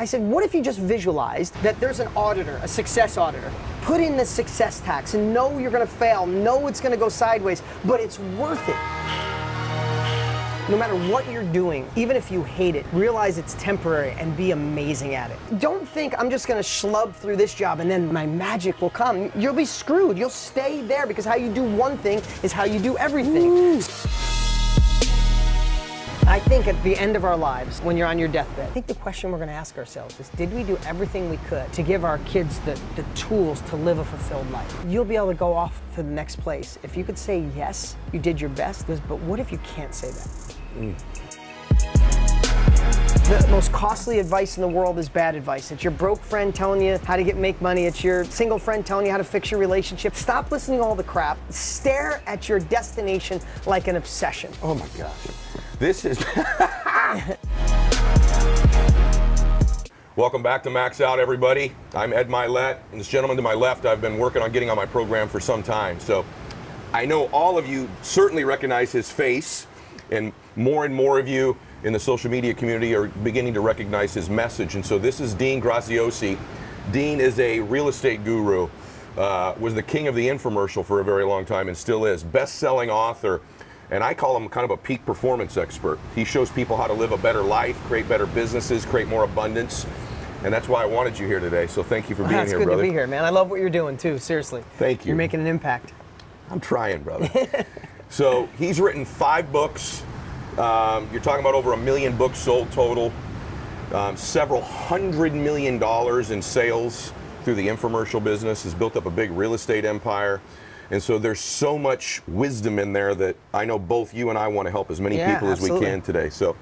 I said, what if you just visualized that there's an auditor, a success auditor? Put in the success tax and know you're going to fail, know it's going to go sideways, but it's worth it. No matter what you're doing, even if you hate it, realize it's temporary and be amazing at it. Don't think I'm just going to schlub through this job and then my magic will come. You'll be screwed. You'll stay there because how you do one thing is how you do everything. Ooh. I think at the end of our lives, when you're on your deathbed, I think the question we're going to ask ourselves is, did we do everything we could to give our kids the tools to live a fulfilled life? You'll be able to go off to the next place. If you could say, yes, you did your best, but what if you can't say that? The most costly advice in the world is bad advice. It's your broke friend telling you how to make money. It's your single friend telling you how to fix your relationship. Stop listening to all the crap. Stare at your destination like an obsession. Oh my gosh. This is... Welcome back to Max Out, everybody. I'm Ed Milet, and this gentleman to my left, I've been working on getting on my program for some time. So I know all of you certainly recognize his face, and more of you in the social media community are beginning to recognize his message. And so this is Dean Graziosi. Dean is a real estate guru, was the king of the infomercial for a very long time and still is. Best-selling author, and I call him kind of a peak performance expert. He shows people how to live a better life, create better businesses, create more abundance. And that's why I wanted you here today. So thank you for being here, brother. It's good to be here, man. I love what you're doing, too, seriously. Thank you. You're making an impact. I'm trying, brother. So he's written 5 books. You're talking about over 1 million books sold total, several $100 million in sales through the infomercial business, has built up a big real estate empire. And so there's so much wisdom in there that I know both you and I want to help as many people as we can today. So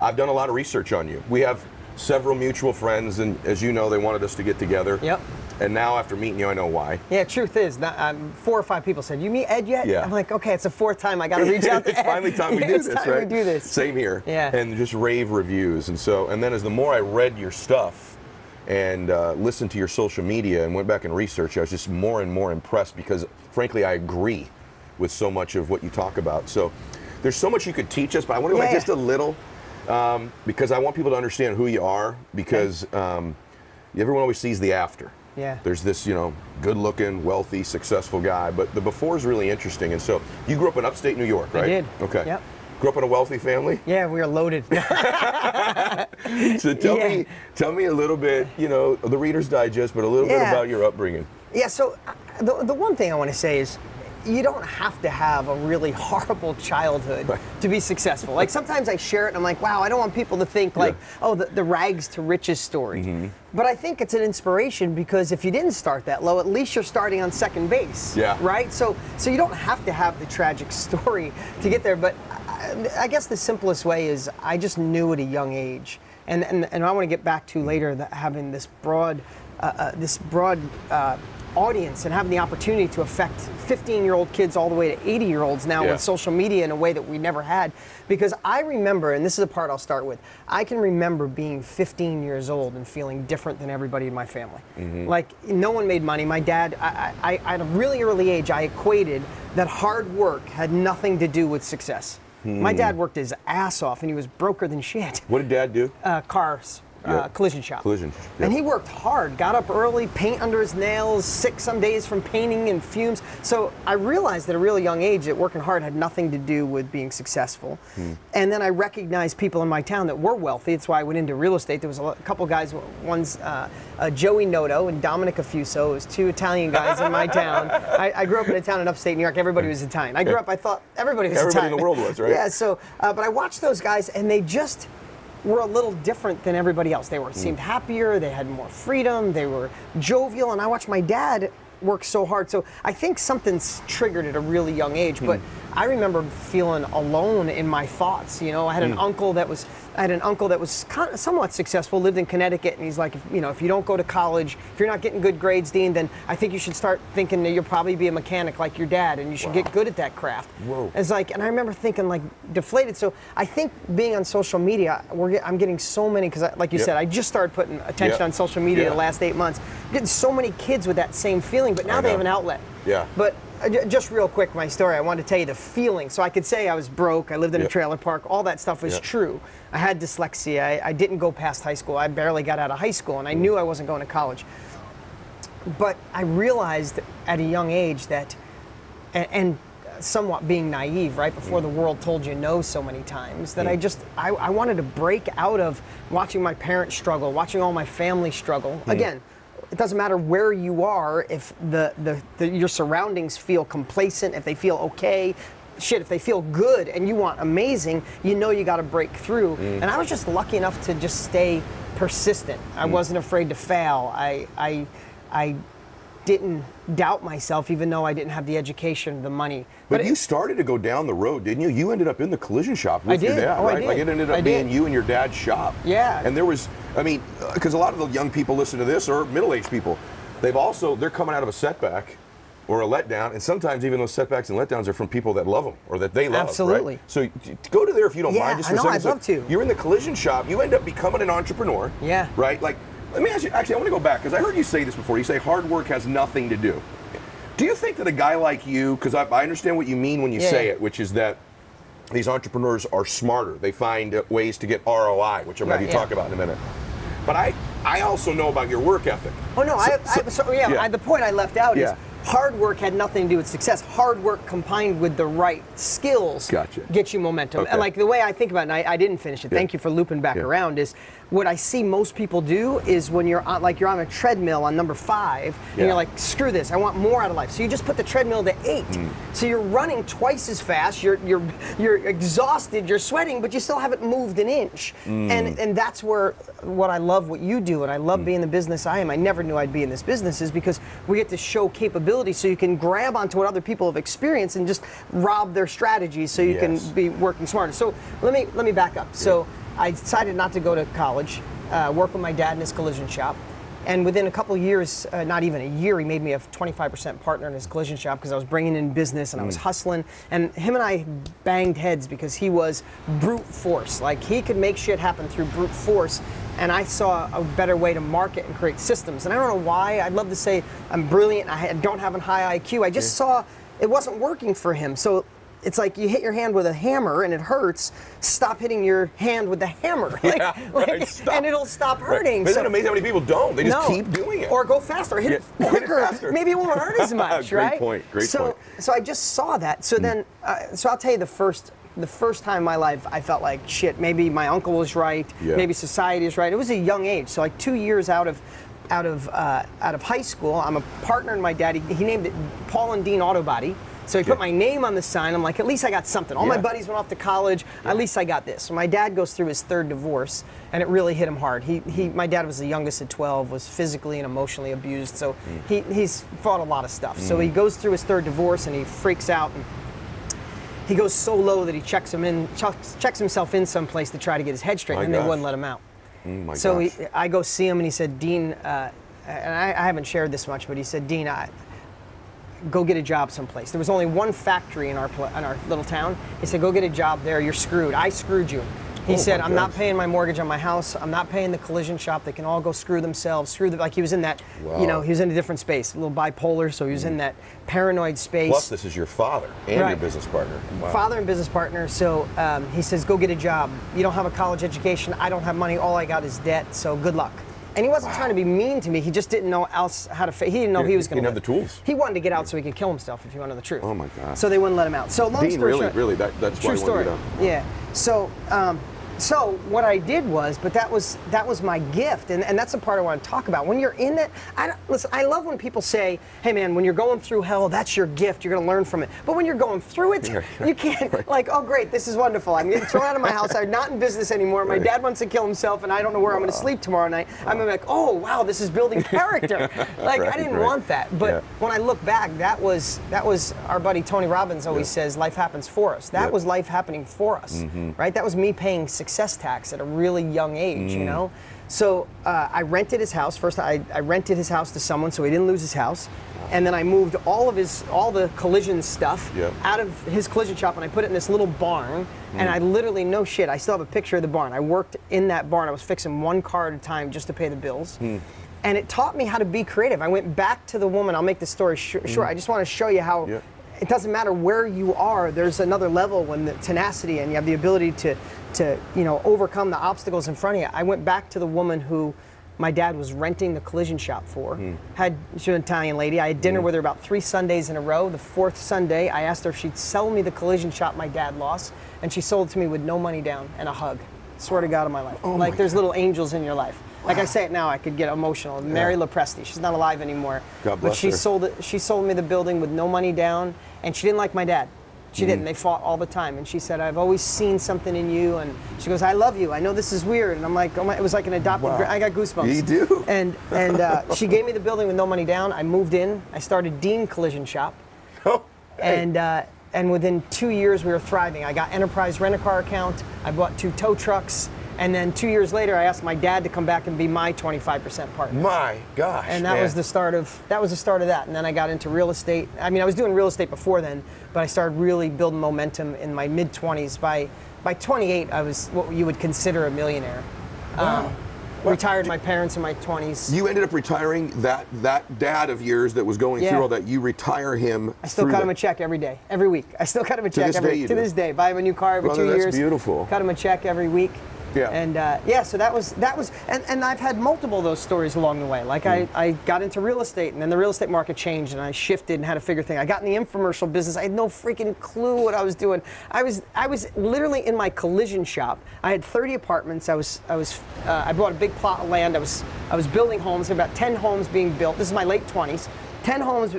I've done a lot of research on you. We have several mutual friends, and as you know, they wanted us to get together. Yep. And now after meeting you, I know why. Yeah, truth is, 4 or 5 people said, you meet Ed yet? Yeah. I'm like, okay, it's the 4th time I got to reach out to Ed. It's finally time we do this, right? We do this. Same here. Yeah. And just rave reviews. And so, and then as the more I read your stuff and listened to your social media and went back and researched, I was just more and more impressed because, frankly, I agree with so much of what you talk about. So there's so much you could teach us, but I want to go just a little, because I want people to understand who you are, because everyone always sees the after. Yeah. There's this, you know, good-looking, wealthy, successful guy, but the before is really interesting. And so you grew up in upstate New York, right? I did. Okay. Yep. Grew up in a wealthy family? Yeah, we are loaded. So tell me a little bit, you know, the Reader's Digest, but a little bit about your upbringing. Yeah. So the one thing I want to say is, you don't have to have a really horrible childhood to be successful. Like, sometimes I share it and I'm like, wow, I don't want people to think like, oh, the rags to riches story. But I think it's an inspiration, because if you didn't start that low, at least you're starting on second base, right? So you don't have to have the tragic story to get there. But I guess the simplest way is I just knew at a young age, and I want to get back to later, that having this broad, audience and having the opportunity to affect 15-year-old kids all the way to 80-year-olds now with social media in a way that we never had. Because I remember, and this is the part I'll start with, I can remember being 15 years old and feeling different than everybody in my family. Like, no one made money. My dad, at a really early age, I equated that hard work had nothing to do with success. My dad worked his ass off and he was broker than shit. What did Dad do? Cars. Collision shop. Collision. And he worked hard, got up early, paint under his nails, sick some days from painting and fumes. So I realized at a really young age that working hard had nothing to do with being successful. And then I recognized people in my town that were wealthy. That's why I went into real estate. There was a couple guys, one's Joey Noto and Dominic Afuso. It was 2 Italian guys in my town. I grew up in a town in upstate New York. Everybody was Italian. I grew up, I thought everybody was Italian. Everybody in the world was, right? Yeah, so, but I watched those guys and they just were a little different than everybody else. They were seemed happier, they had more freedom, they were jovial, and I watched my dad work so hard. So I think something's triggered at a really young age, but I remember feeling alone in my thoughts. You know, I had an uncle that was kind of somewhat successful, lived in Connecticut, and he's like, you know, if you don't go to college, if you're not getting good grades, Dean, then I think you should start thinking that you'll probably be a mechanic like your dad, and you should get good at that craft. And it's like, and I remember thinking, like, deflated. So I think being on social media, I'm getting so many, because like you said, I just started putting attention on social media the last 8 months. I'm getting so many kids with that same feeling. But now they have an outlet. Yeah. But Just real quick, my story, I wanted to tell you the feeling. So I could say I was broke, I lived in a trailer park, all that stuff was true. I had dyslexia, I didn't go past high school, I barely got out of high school, and I knew I wasn't going to college. But I realized at a young age that, and somewhat being naive, right, before the world told you no so many times, that I wanted to break out of watching my parents struggle, watching all my family struggle. Again, it doesn't matter where you are, if your surroundings feel complacent, if they feel okay, shit, if they feel good and you want amazing, you know you got to break through. And I was just lucky enough to just stay persistent. I wasn't afraid to fail. I didn't doubt myself, even though I didn't have the education, the money. But you started to go down the road, didn't you? You ended up in the collision shop with your dad, right? Like it ended up being you and your dad's shop. Yeah. And there was, I mean, because a lot of the young people listen to this, or middle-aged people, they've also, they're coming out of a setback or a letdown, and sometimes even those setbacks and letdowns are from people that love them or that they love. Absolutely. Right? So go to there if you don't mind just for a second. I'd love to. You're in the collision shop, you end up becoming an entrepreneur. Yeah. Right? Like, let me ask you, actually, I want to go back, because I heard you say this before. You say hard work has nothing to do. Do you think that a guy like you, because I understand what you mean when you say it, which is that these entrepreneurs are smarter. They find ways to get ROI, which I'm going to talk about in a minute. But I also know about your work ethic. Oh, no, the point I left out is hard work had nothing to do with success. Hard work combined with the right skills gets you momentum. Okay. And like the way I think about it, and I didn't finish it, thank you for looping back around, is what I see most people do is when you're on, like you're on a treadmill on number 5, and you're like, screw this, I want more out of life. So you just put the treadmill to 8. So you're running twice as fast, you're exhausted, you're sweating, but you still haven't moved an inch. And that's where, what I love what you do, and I love being the business I am, I never knew I'd be in this business, is because we get to show capability. So you can grab onto what other people have experienced and just rob their strategies, so you can be working smarter. So let me back up. So I decided not to go to college, work with my dad in his collision shop, and within a couple of years, not even a year, he made me a 25% partner in his collision shop because I was bringing in business and I was hustling. And him and I banged heads because he was brute force. Like he could make shit happen through brute force. And I saw a better way to market and create systems. And I don't know why, I'd love to say I'm brilliant, I don't have a high IQ. I just saw it wasn't working for him. So it's like you hit your hand with a hammer and it hurts, stop hitting your hand with the hammer. Like, and it'll stop hurting. Right. Isn't it amazing how many people don't? They just keep doing it. Or go faster, hit it quicker. Maybe it won't hurt as much, Great point. So I just saw that. So then, so I'll tell you the first time in my life I felt like, shit, maybe my uncle was right, maybe society is right. It was a young age, so like 2 years out of high school, I'm a partner in my daddy. He named it Paul and Dean Auto Body. So he put my name on the sign. I'm like, at least I got something. All my buddies went off to college. At least I got this. So my dad goes through his third divorce, and it really hit him hard. My dad was the youngest at 12, was physically and emotionally abused, so he's fought a lot of stuff. So he goes through his third divorce, and he freaks out. And he goes so low that he checks himself in someplace to try to get his head straight, and they wouldn't let him out. So I go see him, and he said, Dean, and I haven't shared this much, but he said, Dean, go get a job someplace. There was only one factory in our little town. He said, go get a job there, you're screwed. I screwed you. He said, I'm not paying my mortgage on my house. I'm not paying the collision shop. They can all go screw themselves. Like he was in that, he was in a different space, a little bipolar, so he was in that paranoid space. Plus, this is your father and your business partner. Wow. Father and business partner, so he says, go get a job. You don't have a college education. I don't have money. All I got is debt, so good luck. And he wasn't trying to be mean to me. He just didn't know he didn't know he was going to. He didn't have the tools. He wanted to get out so he could kill himself, if you want to know the truth. Oh, my God. So they wouldn't let him out. So long story short. Really, that's why he wanted to get out. Yeah. So, so what I did was, but that was my gift, and that's the part I want to talk about. When you're in that, listen, I love when people say, hey man, when you're going through hell, that's your gift, you're going to learn from it. But when you're going through it, you can't, like, oh great, this is wonderful, I'm getting thrown out of my house, I'm not in business anymore, my dad wants to kill himself, and I don't know where I'm going to sleep tomorrow night. I'm going to be like, oh wow, this is building character. Like, I didn't want that, but when I look back, that was our buddy Tony Robbins always says, life happens for us. That was life happening for us, right? That was me paying success tax at a really young age, you know? So I rented his house. First, I rented his house to someone so he didn't lose his house. And then I moved all the collision stuff out of his collision shop, and I put it in this little barn. And I literally, no shit, I still have a picture of the barn. I worked in that barn. I was fixing one car at a time just to pay the bills. And it taught me how to be creative. I went back to the woman. I'll make the story short. I just want to show you how it doesn't matter where you are, there's another level when the tenacity and you have the ability to overcome the obstacles in front of you. I went back to the woman who my dad was renting the collision shop for. She was an Italian lady. I had dinner with her about 3 Sundays in a row. The 4th Sunday, I asked her if she'd sell me the collision shop my dad lost, and she sold it to me with no money down and a hug. Swear to God in my life. Oh like, my there's God. Little angels in your life. Wow. Like I say it now, I could get emotional. Yeah. Mary LaPresti, she's not alive anymore. God bless her. She sold me the building with no money down, and she didn't like my dad. She didn't. They fought all the time. And she said, I've always seen something in you. And she goes, I love you. I know this is weird. And I'm like, oh my, it was like an adopted. Wow. I got goosebumps. You do? And she gave me the building with no money down. I moved in. I started Dean Collision Shop. Oh, hey. And within 2 years, we were thriving. I got Enterprise Rent-A-Car account. I bought 2 tow trucks. And then 2 years later, I asked my dad to come back and be my 25% partner. My gosh, and that was the start of that. And then I got into real estate. I mean, I was doing real estate before then, but I started really building momentum in my mid-20s. By 28, I was what you would consider a millionaire. Wow. Retired my parents in my 20s. You ended up retiring that dad of yours that was going through all that. You retire him. I still cut him a check every day, every week. I still cut him a check to this day. Buy him a new car every 2 years. That's beautiful. Cut him a check every week. Yeah. And so that was, and I've had multiple of those stories along the way. Like I got into real estate, and then the real estate market changed, and I shifted and had to figure things. I got in the infomercial business. I had no freaking clue what I was doing. I was literally in my collision shop. I had 30 apartments. I bought a big plot of land. I was building homes. There were about 10 homes being built. This is my late 20s. 10 homes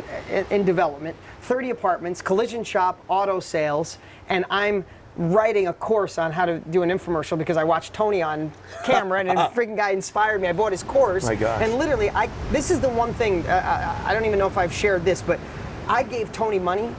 in development, 30 apartments, collision shop, auto sales, and I'm writing a course on how to do an infomercial because I watched Tony on camera and a freaking guy inspired me. I bought his course. My gosh. And literally, this is the one thing, I don't even know if I've shared this, but I gave Tony money.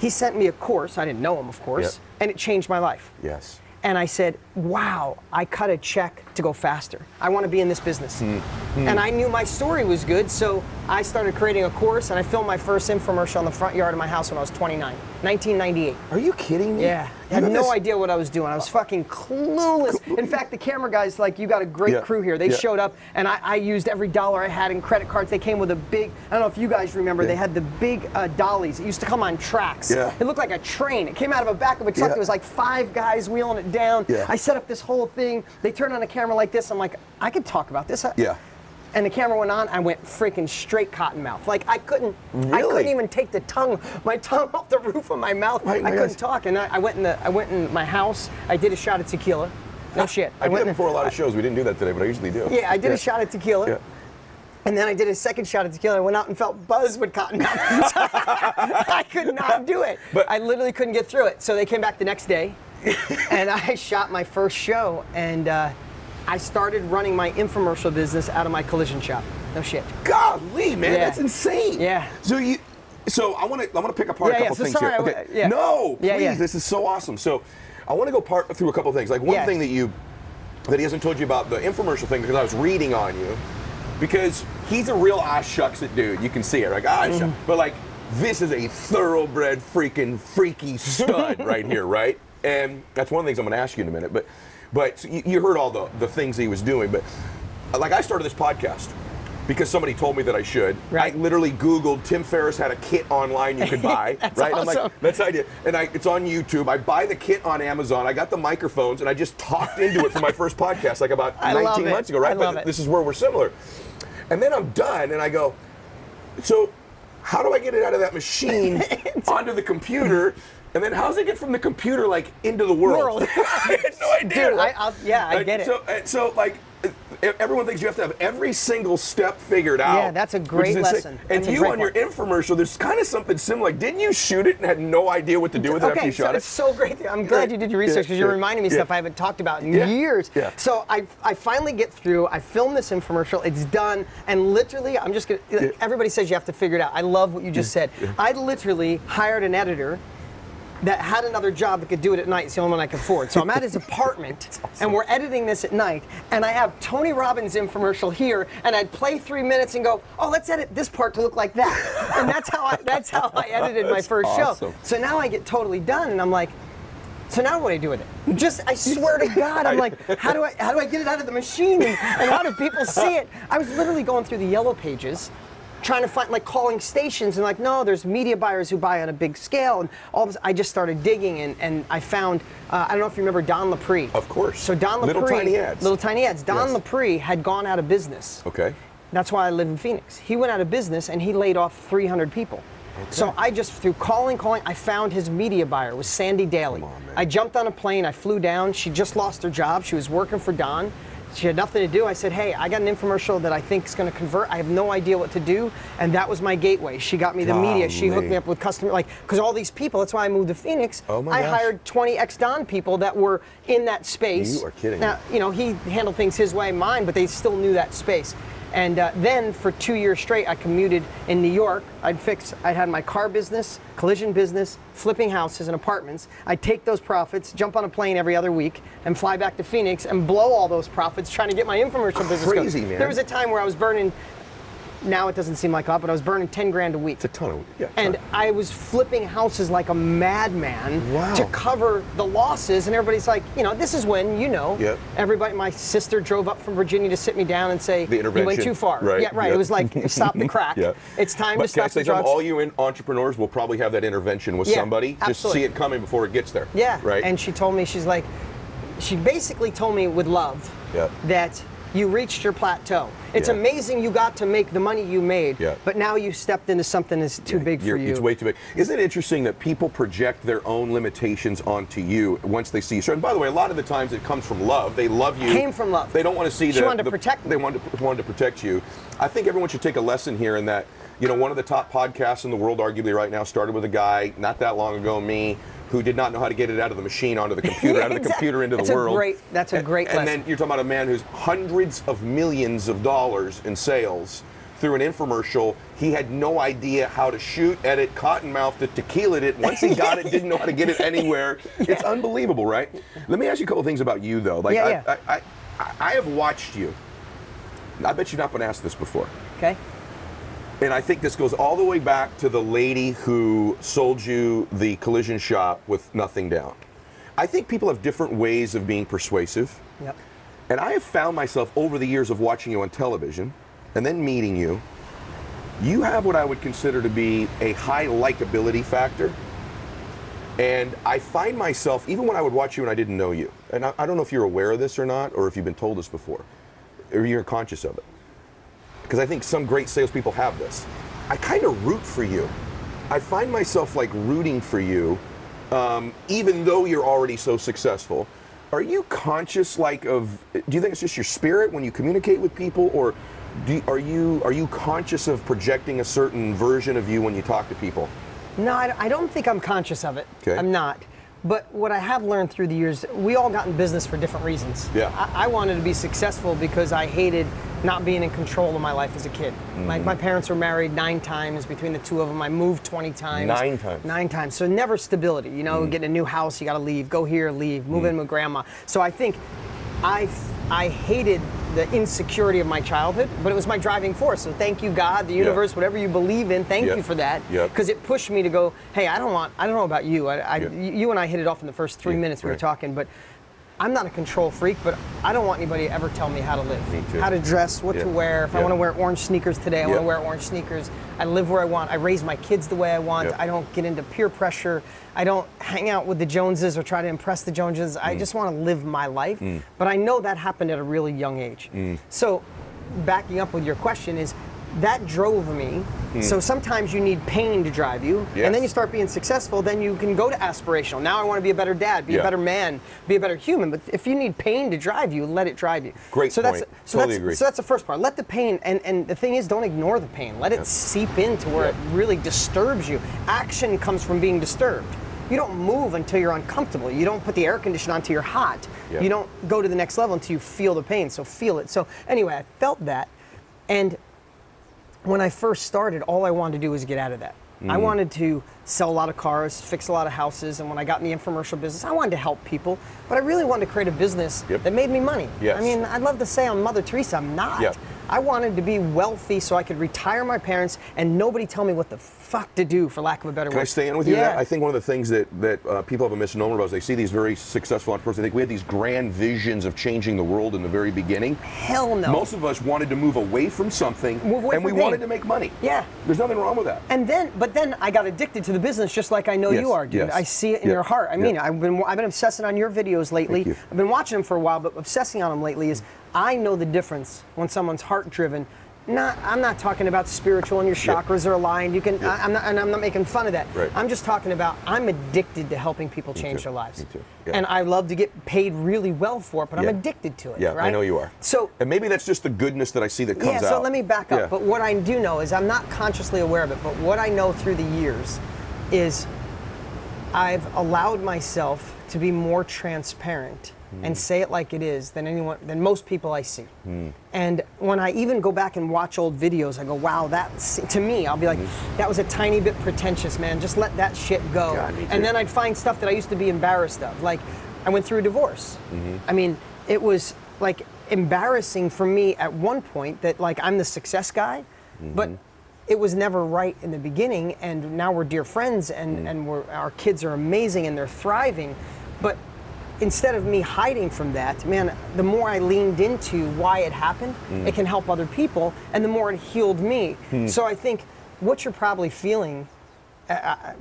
He sent me a course. I didn't know him, of course, and it changed my life. Yes. And I said, wow, I cut a check to go faster. I want to be in this business. And I knew my story was good, so I started creating a course, and I filmed my first infomercial in the front yard of my house when I was 29, 1998. Are you kidding me? Yeah. I had no idea what I was doing. I was fucking clueless. In fact, the camera guys, like, you got a great crew here. They showed up, and I used every dollar I had in credit cards. They came with a big, I don't know if you guys remember, they had the big dollies. It used to come on tracks. Yeah. It looked like a train. It came out of the back of a truck. It was like 5 guys wheeling it down. Yeah. I set up this whole thing. They turned on a camera like this. I'm like, I could talk about this. Yeah. And the camera went on, I went freaking straight cottonmouth. Like I couldn't even take my tongue off the roof of my mouth. I couldn't talk. And I went in my house, I did a shot of tequila. No shit. I went in for a lot of shows. We didn't do that today, but I usually do. Yeah, I did a shot of tequila. Yeah. And then I did a second shot of tequila. I went out and felt buzzed with cottonmouth. I could not do it. But I literally couldn't get through it. So they came back the next day and I shot my first show, and I started running my infomercial business out of my collision shop. No shit. Golly, man, that's insane. Yeah. So I want to pick apart a couple things here. Okay. No, please, this is so awesome. So I want to go through a couple things. Like one thing that he hasn't told you about the infomercial thing, because I was reading on you, because he's a real ass shucks it dude. You can see it, like shucks. But like this is a thoroughbred freaking freaky stud right here, right? And that's one of the things I'm going to ask you in a minute, But you heard all the things he was doing. But like I started this podcast because somebody told me that I should. Right. I literally Googled Tim Ferriss had a kit online you could buy. That's right. Awesome. And I'm like, that's the idea. And it's on YouTube. I buy the kit on Amazon. I got the microphones and I just talked into it for my first podcast like about 19 months ago, right? This is where we're similar. And then I'm done and I go, so how do I get it out of that machine onto the computer? And then how's it get from the computer like into the world? I had no idea. Dude, I get it. So like everyone thinks you have to have every single step figured out. Yeah, that's a great lesson. And you on your infomercial, there's kind of something similar. Like, didn't you shoot it and had no idea what to do with it after you shot it? It's so great. I'm glad you did your research because you're reminding me stuff I haven't talked about in years. Yeah. So I finally get through. I film this infomercial. It's done. And literally, I'm just going to, everybody says you have to figure it out. I love what you just said. I literally hired an editor that had another job that could do it at night. It's the only one I could afford. So I'm at his apartment, awesome. And we're editing this at night, and I have Tony Robbins' infomercial here, and I'd play 3 minutes and go, oh, let's edit this part to look like that. And that's how I edited my first show. So now I get totally done, and I'm like, so now what do I do with it? Just, I swear to God, I'm like, how do I get it out of the machine? And how do people see it? I was literally going through the yellow pages, trying to find, like, calling stations and like, no, there's media buyers who buy on a big scale. And all this, I just started digging and I found, I don't know if you remember Don LaPree. Of course. So Don LaPree. Little tiny ads. Little tiny ads. Don LaPree had gone out of business. Okay. That's why I live in Phoenix. He went out of business and he laid off 300 people. Okay. So I just, through calling, I found his media buyer was Sandy Daly. Come on, man. I jumped on a plane, I flew down, she just lost her job, she was working for Don, she had nothing to do. I said, hey, I got an infomercial that I think is going to convert, I have no idea what to do, and that was my gateway. She got me the media, she hooked me up with customer, like, because all these people, that's why I moved to Phoenix. Oh my gosh. I hired 20 ex-Don people that were in that space. You are kidding. Now, you know, he handled things his way, mine, but they still knew that space. And then for 2 years straight, I commuted in New York. I had my car business, collision business, flipping houses and apartments. I'd take those profits, jump on a plane every other week, and fly back to Phoenix and blow all those profits trying to get my infomercial business going. Crazy, man. There was a time where I was burning, now it doesn't seem like a lot, but I was burning 10 grand a week. It's a ton of, yeah. And I was flipping houses like a madman to cover the losses, and everybody's like, you know, this is when, you know, everybody, my sister drove up from Virginia to sit me down and say, you went too far. Right. Yeah, right, it was like, stop the crack. It's time to stop the drugs. All you entrepreneurs will probably have that intervention with somebody. Absolutely. Just see it coming before it gets there. Yeah, right. And she told me, she's like, she basically told me with love that you reached your plateau. It's amazing you got to make the money you made, but now you stepped into something that's too big for you. It's way too big. Isn't it interesting that people project their own limitations onto you once they see you? And by the way, a lot of the times it comes from love. They love you. Came from love. They don't want to see that. She wanted to protect me. They wanted to protect you. I think everyone should take a lesson here in that, you know, one of the top podcasts in the world arguably right now started with a guy not that long ago, me, who did not know how to get it out of the machine onto the computer, out of the computer into the world. That's a great lesson. And then you're talking about a man who's hundreds of millions of dollars in sales through an infomercial. He had no idea how to shoot, edit, cottonmouthed it, tequilaed it. Once he got it, didn't know how to get it anywhere. It's unbelievable, right? Let me ask you a couple things about you, though. Like, I have watched you. I bet you've not been asked this before. Okay. And I think this goes all the way back to the lady who sold you the collision shop with nothing down. I think people have different ways of being persuasive. Yep. And I have found myself over the years of watching you on television and then meeting you, you have what I would consider to be a high likability factor. And I find myself, even when I would watch you and I didn't know you, and I don't know if you're aware of this or not, or if you've been told this before, or you're conscious of it. Because I think some great salespeople have this. I kind of root for you. I find myself like rooting for you, even though you're already so successful. Are you conscious, like, of? Do you think it's just your spirit when you communicate with people, or are you conscious of projecting a certain version of you when you talk to people? No, I don't think I'm conscious of it. Okay. I'm not. But what I have learned through the years, we all got in business for different reasons. Yeah. I wanted to be successful because I hated not being in control of my life as a kid. Mm-hmm. My parents were married 9 times. Between the two of them, I moved 20 times. 9 times. 9 times. So never stability. You know, getting a new house, you got to leave. Go here, leave. Move in with grandma. So I think I hated the insecurity of my childhood, but it was my driving force. And thank you, God, the universe, whatever you believe in, thank you for that, because it pushed me to go, hey, I don't know about you. You and I hit it off in the first 3 minutes we were talking, but I'm not a control freak, but I don't want anybody to ever tell me how to live, how to dress, what to wear. If I want to wear orange sneakers today, I want to wear orange sneakers. I live where I want. I raise my kids the way I want. I don't get into peer pressure. I don't hang out with the Joneses or try to impress the Joneses. I just want to live my life. But I know that happened at a really young age. So backing up with your question is, that drove me. So sometimes you need pain to drive you, and then you start being successful, then you can go to aspirational. Now I want to be a better dad, be a better man, be a better human. But if you need pain to drive you, let it drive you. Great point. So that's the first part. Let the pain, and the thing is, don't ignore the pain. Let it seep into where it really disturbs you. Action comes from being disturbed. You don't move until you're uncomfortable. You don't put the air conditioner on until you're hot. You don't go to the next level until you feel the pain, so feel it. So anyway, I felt that, and when I first started, all I wanted to do was get out of that. I wanted to sell a lot of cars, fix a lot of houses, and when I got in the infomercial business, I wanted to help people, but I really wanted to create a business that made me money. I mean, I'd love to say I'm Mother Teresa, I'm not. I wanted to be wealthy so I could retire my parents and nobody tell me what the fuck to do, for lack of a better word. Can I stay in with you? Yeah. I think one of the things that people have a misnomer about is they see these very successful entrepreneurs. They think we had these grand visions of changing the world in the very beginning. Hell no. Most of us wanted to move away from something, and we wanted to make money. Yeah. There's nothing wrong with that. And then, but then I got addicted to the business, just like I know you are, dude. Yes. I see it in your heart. I mean, I've been obsessing on your videos lately. I've been watching them for a while, but obsessing on them lately is, I know the difference when someone's heart-driven. I'm not talking about spiritual and your chakras are aligned. You can, I'm not making fun of that. Right. I'm just talking about, I'm addicted to helping people change their lives. Me too. Yeah. And I love to get paid really well for it, but I'm addicted to it. Yeah, right? I know you are. So, and maybe that's just the goodness that I see that comes out. Yeah, so let me back up. Yeah. But what I do know is, I'm not consciously aware of it, but what I know through the years is I've allowed myself to be more transparent and say it like it is than most people I see. And when I even go back and watch old videos, I go, wow, that's, to me, I'll be like, that was a tiny bit pretentious, man. Just let that shit go. God, and then I'd find stuff that I used to be embarrassed of. Like, I went through a divorce. I mean, it was like embarrassing for me at one point that, like, I'm the success guy, but it was never right in the beginning, and now we're dear friends, and, our kids are amazing and they're thriving. But instead of me hiding from that, man, the more I leaned into why it happened, it can help other people, and the more it healed me. So I think what you're probably feeling,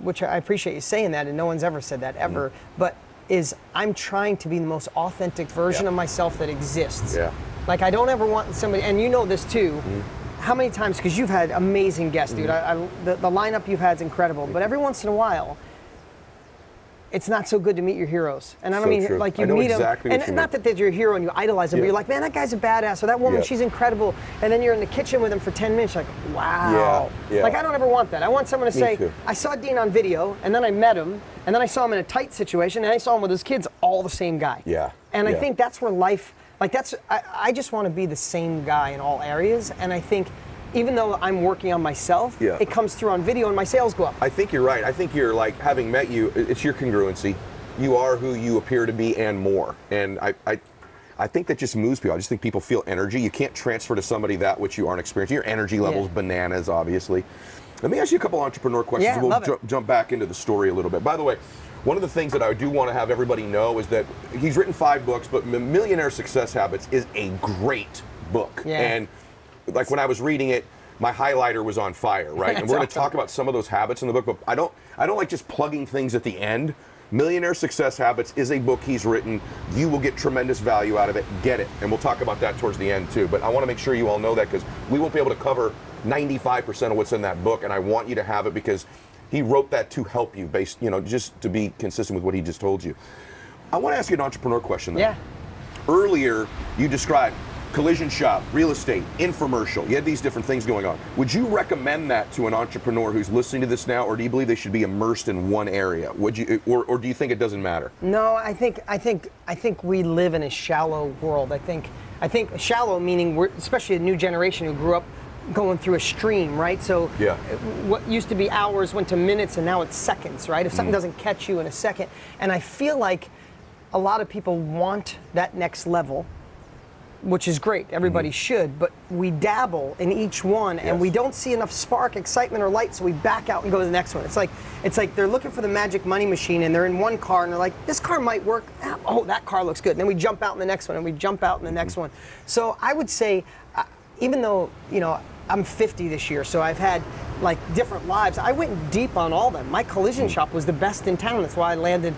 which I appreciate you saying that, and no one's ever said that ever, but is, I'm trying to be the most authentic version of myself that exists. Like, I don't ever want somebody, and you know this too, how many times, because you've had amazing guests, dude. The lineup you've had is incredible, but every once in a while, it's not so good to meet your heroes. And I don't mean, like, you meet them, and not that they're your hero and you idolize them, but you're like, man, that guy's a badass, or that woman, she's incredible. And then you're in the kitchen with them for 10 minutes, like, wow. Like, I don't ever want that. I want someone to say, I saw Dean on video, and then I met him, and then I saw him in a tight situation, and I saw him with his kids, all the same guy. And I think that's where life, like, that's, I just want to be the same guy in all areas, and I think, even though I'm working on myself, it comes through on video and my sales go up. I think you're right. I think you're, like, having met you, it's your congruency. You are who you appear to be and more. And I think that just moves people. I just think people feel energy. You can't transfer to somebody that which you aren't experiencing. Your energy level's bananas, obviously. Let me ask you a couple entrepreneur questions. We'll jump back into the story a little bit. By the way, one of the things that I do want to have everybody know is that he's written 5 books, but Millionaire Success Habits is a great book. And like, when I was reading it, my highlighter was on fire, right? And we're going to talk about some of those habits in the book, but I don't like just plugging things at the end. Millionaire Success Habits is a book he's written. You will get tremendous value out of it. Get it. And we'll talk about that towards the end, too. But I want to make sure you all know that, because we won't be able to cover 95% of what's in that book, and I want you to have it, because he wrote that to help you, based, you know, just to be consistent with what he just told you. I want to ask you an entrepreneur question, though. Yeah. Earlier, you described collision shop, real estate, infomercial. You had these different things going on. Would you recommend that to an entrepreneur who's listening to this now, or do you believe they should be immersed in one area? Would you, or do you think it doesn't matter? No, I think we live in a shallow world. I think shallow meaning we're, especially a new generation who grew up going through a stream, right? So what used to be hours went to minutes, and now it's seconds, right? If something doesn't catch you in a second, and I feel like a lot of people want that next level, which is great, everybody should, but we dabble in each one and we don't see enough spark, excitement, or light, so we back out and go to the next one. It's like they're looking for the magic money machine, and they're in one car, and they're like, this car might work, oh, that car looks good, and then we jump out in the next one, and we jump out in the next one. So I would say, even though, you know, I'm 50 this year, so I've had, like, different lives, I went deep on all of them. My collision shop was the best in town, that's why I landed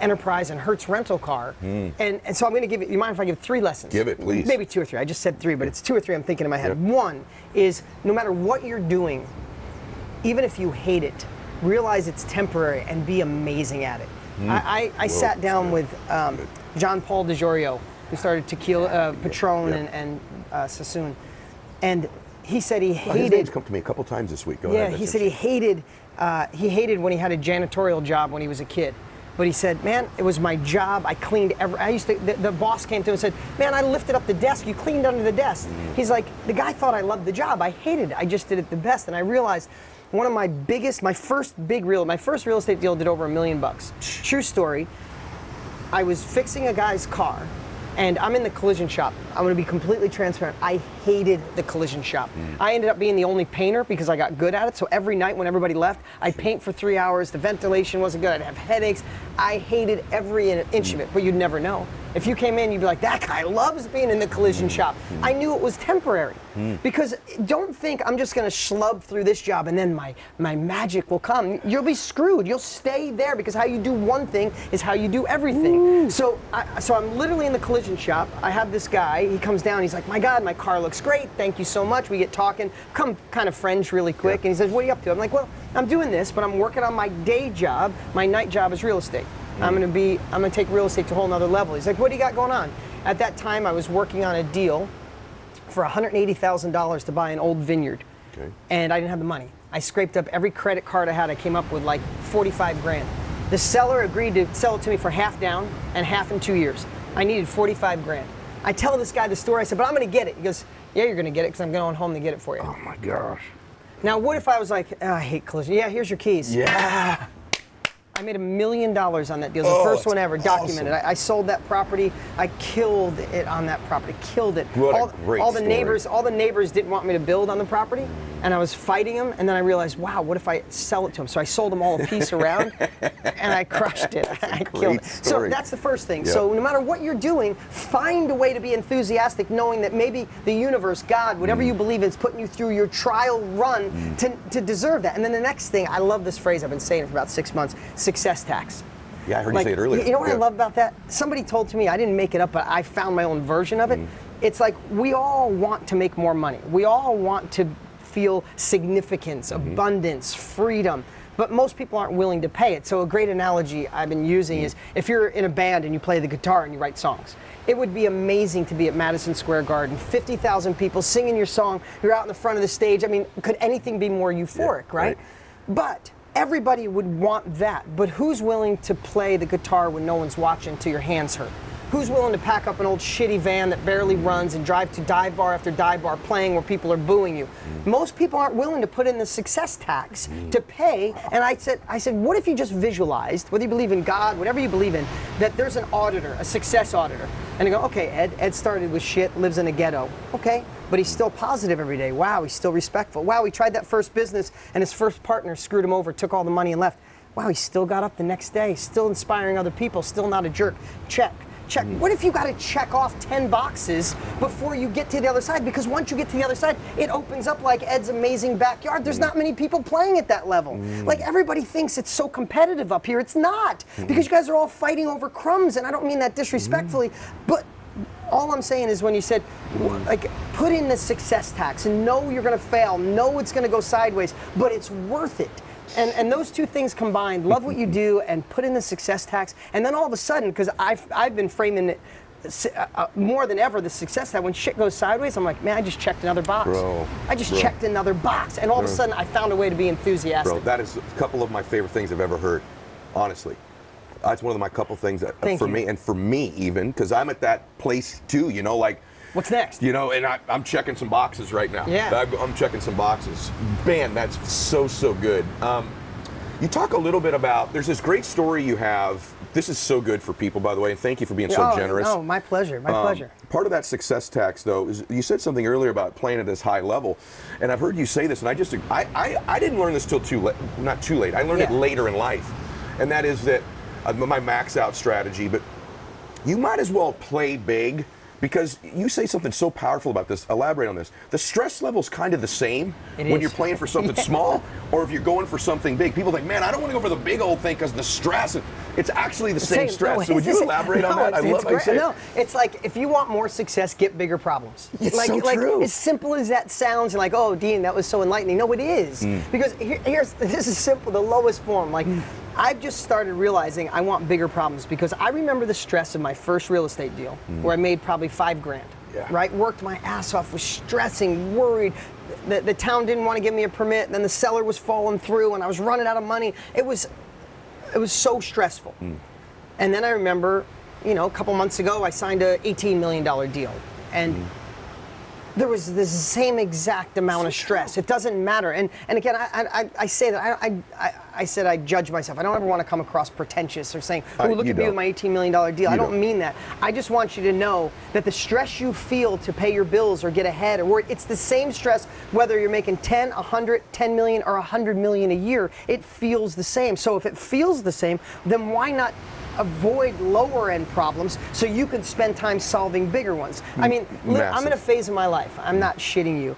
Enterprise and Hertz Rent-A-Car, and so I'm going to give it, you mind if I give 3 lessons? Give it, please. Maybe 2 or 3, I just said 3, but it's 2 or 3 I'm thinking in my head. One is, no matter what you're doing, even if you hate it, realize it's temporary and be amazing at it. I sat down with John Paul DeJoria, who started Tequila, Patron, and Sassoon, and he said he hated... Well, his name's come to me a couple times this week. Go ahead, he said he hated when he had a janitorial job when he was a kid. But he said, man, it was my job. I cleaned every, the boss came to him and said, man, I lifted up the desk, you cleaned under the desk. He's like, the guy thought I loved the job. I hated it, I just did it the best. And I realized one of my biggest, my first real estate deal did over $1 million bucks. True story, I was fixing a guy's car. And I'm in the collision shop. I'm going to be completely transparent. I hated the collision shop. I ended up being the only painter because I got good at it. So every night when everybody left, I'd paint for 3 hours. The ventilation wasn't good. I'd have headaches. I hated every inch of it, but you'd never know. If you came in, you'd be like, that guy loves being in the collision shop. I knew it was temporary. Because don't think I'm just going to schlub through this job and then my magic will come. You'll be screwed. You'll stay there because how you do one thing is how you do everything. So I'm literally in the collision shop. I have this guy. He comes down. He's like, my God, my car looks great. Thank you so much. We get talking. Come kind of friends really quick. And he says, what are you up to? I'm like, well, I'm doing this, but I'm working on my day job. My night job is real estate. I'm going to take real estate to a whole nother level. He's like, what do you got going on? At that time, I was working on a deal for $180,000 to buy an old vineyard. Okay. And I didn't have the money. I scraped up every credit card I had. I came up with like 45 grand. The seller agreed to sell it to me for half down and half in 2 years. I needed 45 grand. I tell this guy the story. I said, but I'm going to get it. He goes, yeah, you're going to get it because I'm going home to get it for you. Oh, my gosh. Now, what if I was like, oh, I hate collision. Yeah, here's your keys. Yeah. I made $1 million on that deal. It was the first one ever documented. Awesome. I sold that property. I killed it on that property. Killed it. What a great story. All the neighbors didn't want me to build on the property, and I was fighting them. And then I realized, wow, what if I sell it to them? So I sold them all a piece around, and I crushed it. I killed it. So that's the first thing. Yep. So no matter what you're doing, find a way to be enthusiastic, knowing that maybe the universe, God, whatever you believe in, is putting you through your trial run to deserve that. And then the next thing, I love this phrase. I've been saying it for about 6 months. Success tax. Yeah, I heard you say it earlier. You know what I love about that? Somebody told to me, I didn't make it up, but I found my own version of it. It's like we all want to make more money. We all want to feel significance, abundance, freedom, but most people aren't willing to pay it. So a great analogy I've been using is if you're in a band and you play the guitar and you write songs, it would be amazing to be at Madison Square Garden, 50,000 people singing your song, you're out in the front of the stage. I mean, could anything be more euphoric, right? But everybody would want that, but who's willing to play the guitar when no one's watching till your hands hurt? Who's willing to pack up an old shitty van that barely runs and drive to dive bar after dive bar playing where people are booing you? Most people aren't willing to put in the success tax to pay. And I said, what if you just visualized, whether you believe in God, whatever you believe in, that there's an auditor, a success auditor. And I go, okay, Ed started with shit, lives in a ghetto. Okay. But he's still positive every day. Wow, he's still respectful. Wow, he tried that first business and his first partner screwed him over, took all the money and left. Wow, he still got up the next day, still inspiring other people, still not a jerk. Check, check. What if you got to check off 10 boxes before you get to the other side? Because once you get to the other side, it opens up like Ed's amazing backyard. There's not many people playing at that level. Like everybody thinks it's so competitive up here. It's not, because you guys are all fighting over crumbs, and I don't mean that disrespectfully, but all I'm saying is when you said, like, put in the success tax and know you're going to fail, know it's going to go sideways, but it's worth it. And those two things combined, love what you do and put in the success tax. And then all of a sudden, because I've been framing it more than ever, the success that when shit goes sideways, I'm like, man, I just checked another box. I just checked another box. And all of a sudden, I found a way to be enthusiastic. Bro, that is a couple of my favorite things I've ever heard, honestly. That's one of my couple things that, for me even, because I'm at that place too, you know, like. What's next? You know, and I'm checking some boxes right now. Yeah. I'm checking some boxes. Man, that's so, so good. You talk a little bit about, there's this great story you have. This is so good for people, by the way, and thank you for being so generous. Oh, my pleasure, my pleasure. Part of that success tax, though, is you said something earlier about playing at this high level, and I've heard you say this, and I didn't learn this till too late, not too late. I learned it later in life, and that is that my max out strategy, but you might as well play big because you say something so powerful about this. Elaborate on this. The stress level's kind of the same when you're playing for something small or if you're going for something big. People think, man, I don't want to go for the big old thing because the stress. It's actually the same stress. No, so would you elaborate on that? I love what you said. No, it's like if you want more success, get bigger problems. It's like, so true. As simple as that sounds, and like, oh, Dean, that was so enlightening. No, it is. Because this is simple, the lowest form. Like, I've just started realizing I want bigger problems because I remember the stress of my first real estate deal where I made probably $5 grand, right? Worked my ass off, was stressing, worried. The town didn't want to give me a permit. Then the seller was falling through and I was running out of money. It was so stressful. And then I remember, you know, a couple months ago, I signed a $18 million deal. And there was the same exact amount of stress. It doesn't matter. And again, I say that I said I judge myself. I don't ever want to come across pretentious or saying, oh, look at me with my $18 million deal. I don't mean that. I just want you to know that the stress you feel to pay your bills or get ahead, or it's the same stress whether you're making 10, 100, 10 million, or 100 million a year. It feels the same. So if it feels the same, then why not avoid lower end problems so you can spend time solving bigger ones? I mean, I'm in a phase of my life, I'm not shitting you.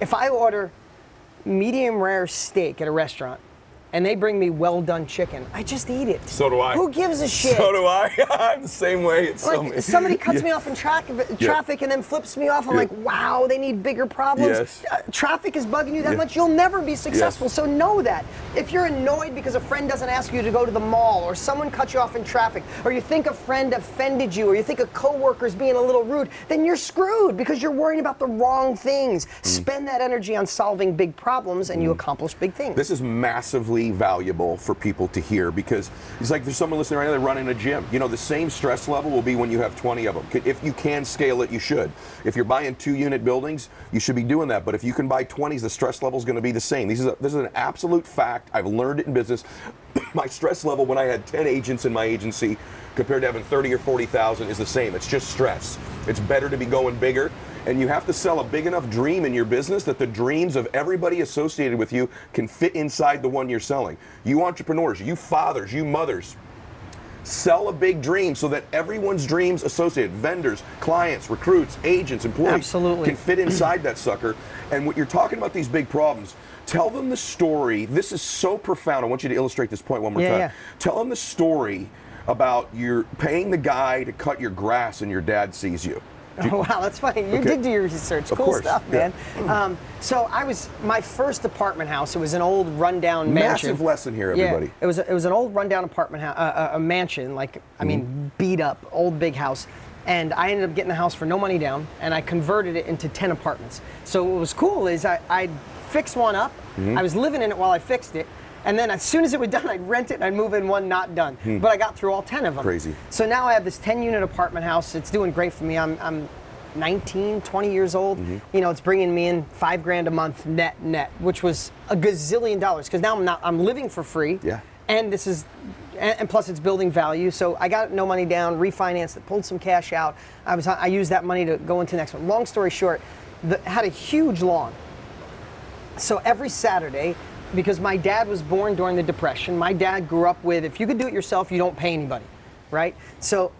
If I order medium rare steak at a restaurant and they bring me well done chicken, I just eat it. So do I. Who gives a shit? So do I. I'm the same way. It's like, somebody cuts me off in traffic and then flips me off. I'm like, wow, they need bigger problems. Traffic is bugging you that much, you'll never be successful. So know that. If you're annoyed because a friend doesn't ask you to go to the mall, or someone cut you off in traffic, or you think a friend offended you, or you think a coworker's being a little rude, then you're screwed because you're worrying about the wrong things. Spend that energy on solving big problems and you accomplish big things. This is massively valuable for people to hear, because it's like there's someone listening right now, they're running a gym. You know, the same stress level will be when you have 20 of them. If you can scale it, you should. If you're buying 2-unit buildings, you should be doing that. But if you can buy 20s, the stress level is going to be the same. This is an absolute fact. I've learned it in business. My stress level when I had 10 agents in my agency compared to having 30 or 40,000 is the same. It's just stress. It's better to be going bigger. And you have to sell a big enough dream in your business that the dreams of everybody associated with you can fit inside the one you're selling. You entrepreneurs, you fathers, you mothers, sell a big dream so that everyone's dreams associated, vendors, clients, recruits, agents, employees, can fit inside that sucker. And what you're talking about, these big problems, tell them the story. This is so profound. I want you to illustrate this point one more time. Tell them the story about you're paying the guy to cut your grass and your dad sees you. Oh, wow, that's funny. You did do your research. Cool stuff, man. So I was, my first apartment house, it was an old rundown mansion. Massive lesson here, everybody. Yeah, it was an old rundown apartment house, a mansion, like, I mean, beat up, old big house. And I ended up getting a house for no money down, and I converted it into 10 apartments. So what was cool is I fixed one up. I was living in it while I fixed it. And then as soon as it was done, I'd rent it and I'd move in one not done. But I got through all 10 of them. Crazy. So now I have this 10-unit apartment house. It's doing great for me. I'm 19, 20 years old. You know, it's bringing me in $5 grand a month net, which was a gazillion dollars. Because now I'm living for free. And this is, and plus it's building value. So I got no money down, refinanced it, pulled some cash out. I used that money to go into the next one. Long story short, had a huge lawn. So every Saturday, because my dad was born during the Depression. My dad grew up with, if you could do it yourself, you don't pay anybody, right? So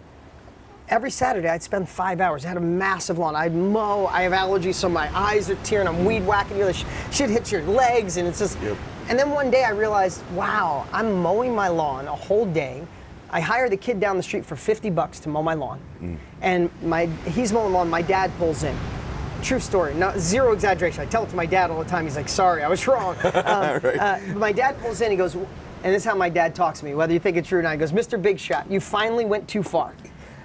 every Saturday I'd spend 5 hours. I had a massive lawn. I'd mow, I have allergies, so my eyes are tearing, I'm weed whacking, you know, shit hits your legs, and it's just, and then one day I realized, wow, I'm mowing my lawn a whole day. I hired the kid down the street for 50 bucks to mow my lawn, and he's mowing the lawn, my dad pulls in. True story, not zero exaggeration. I tell it to my dad all the time. He's like, sorry, I was wrong. My dad pulls in, he goes, and this is how my dad talks to me, whether you think it's true or not. He goes, Mr. Big Shot, you finally went too far.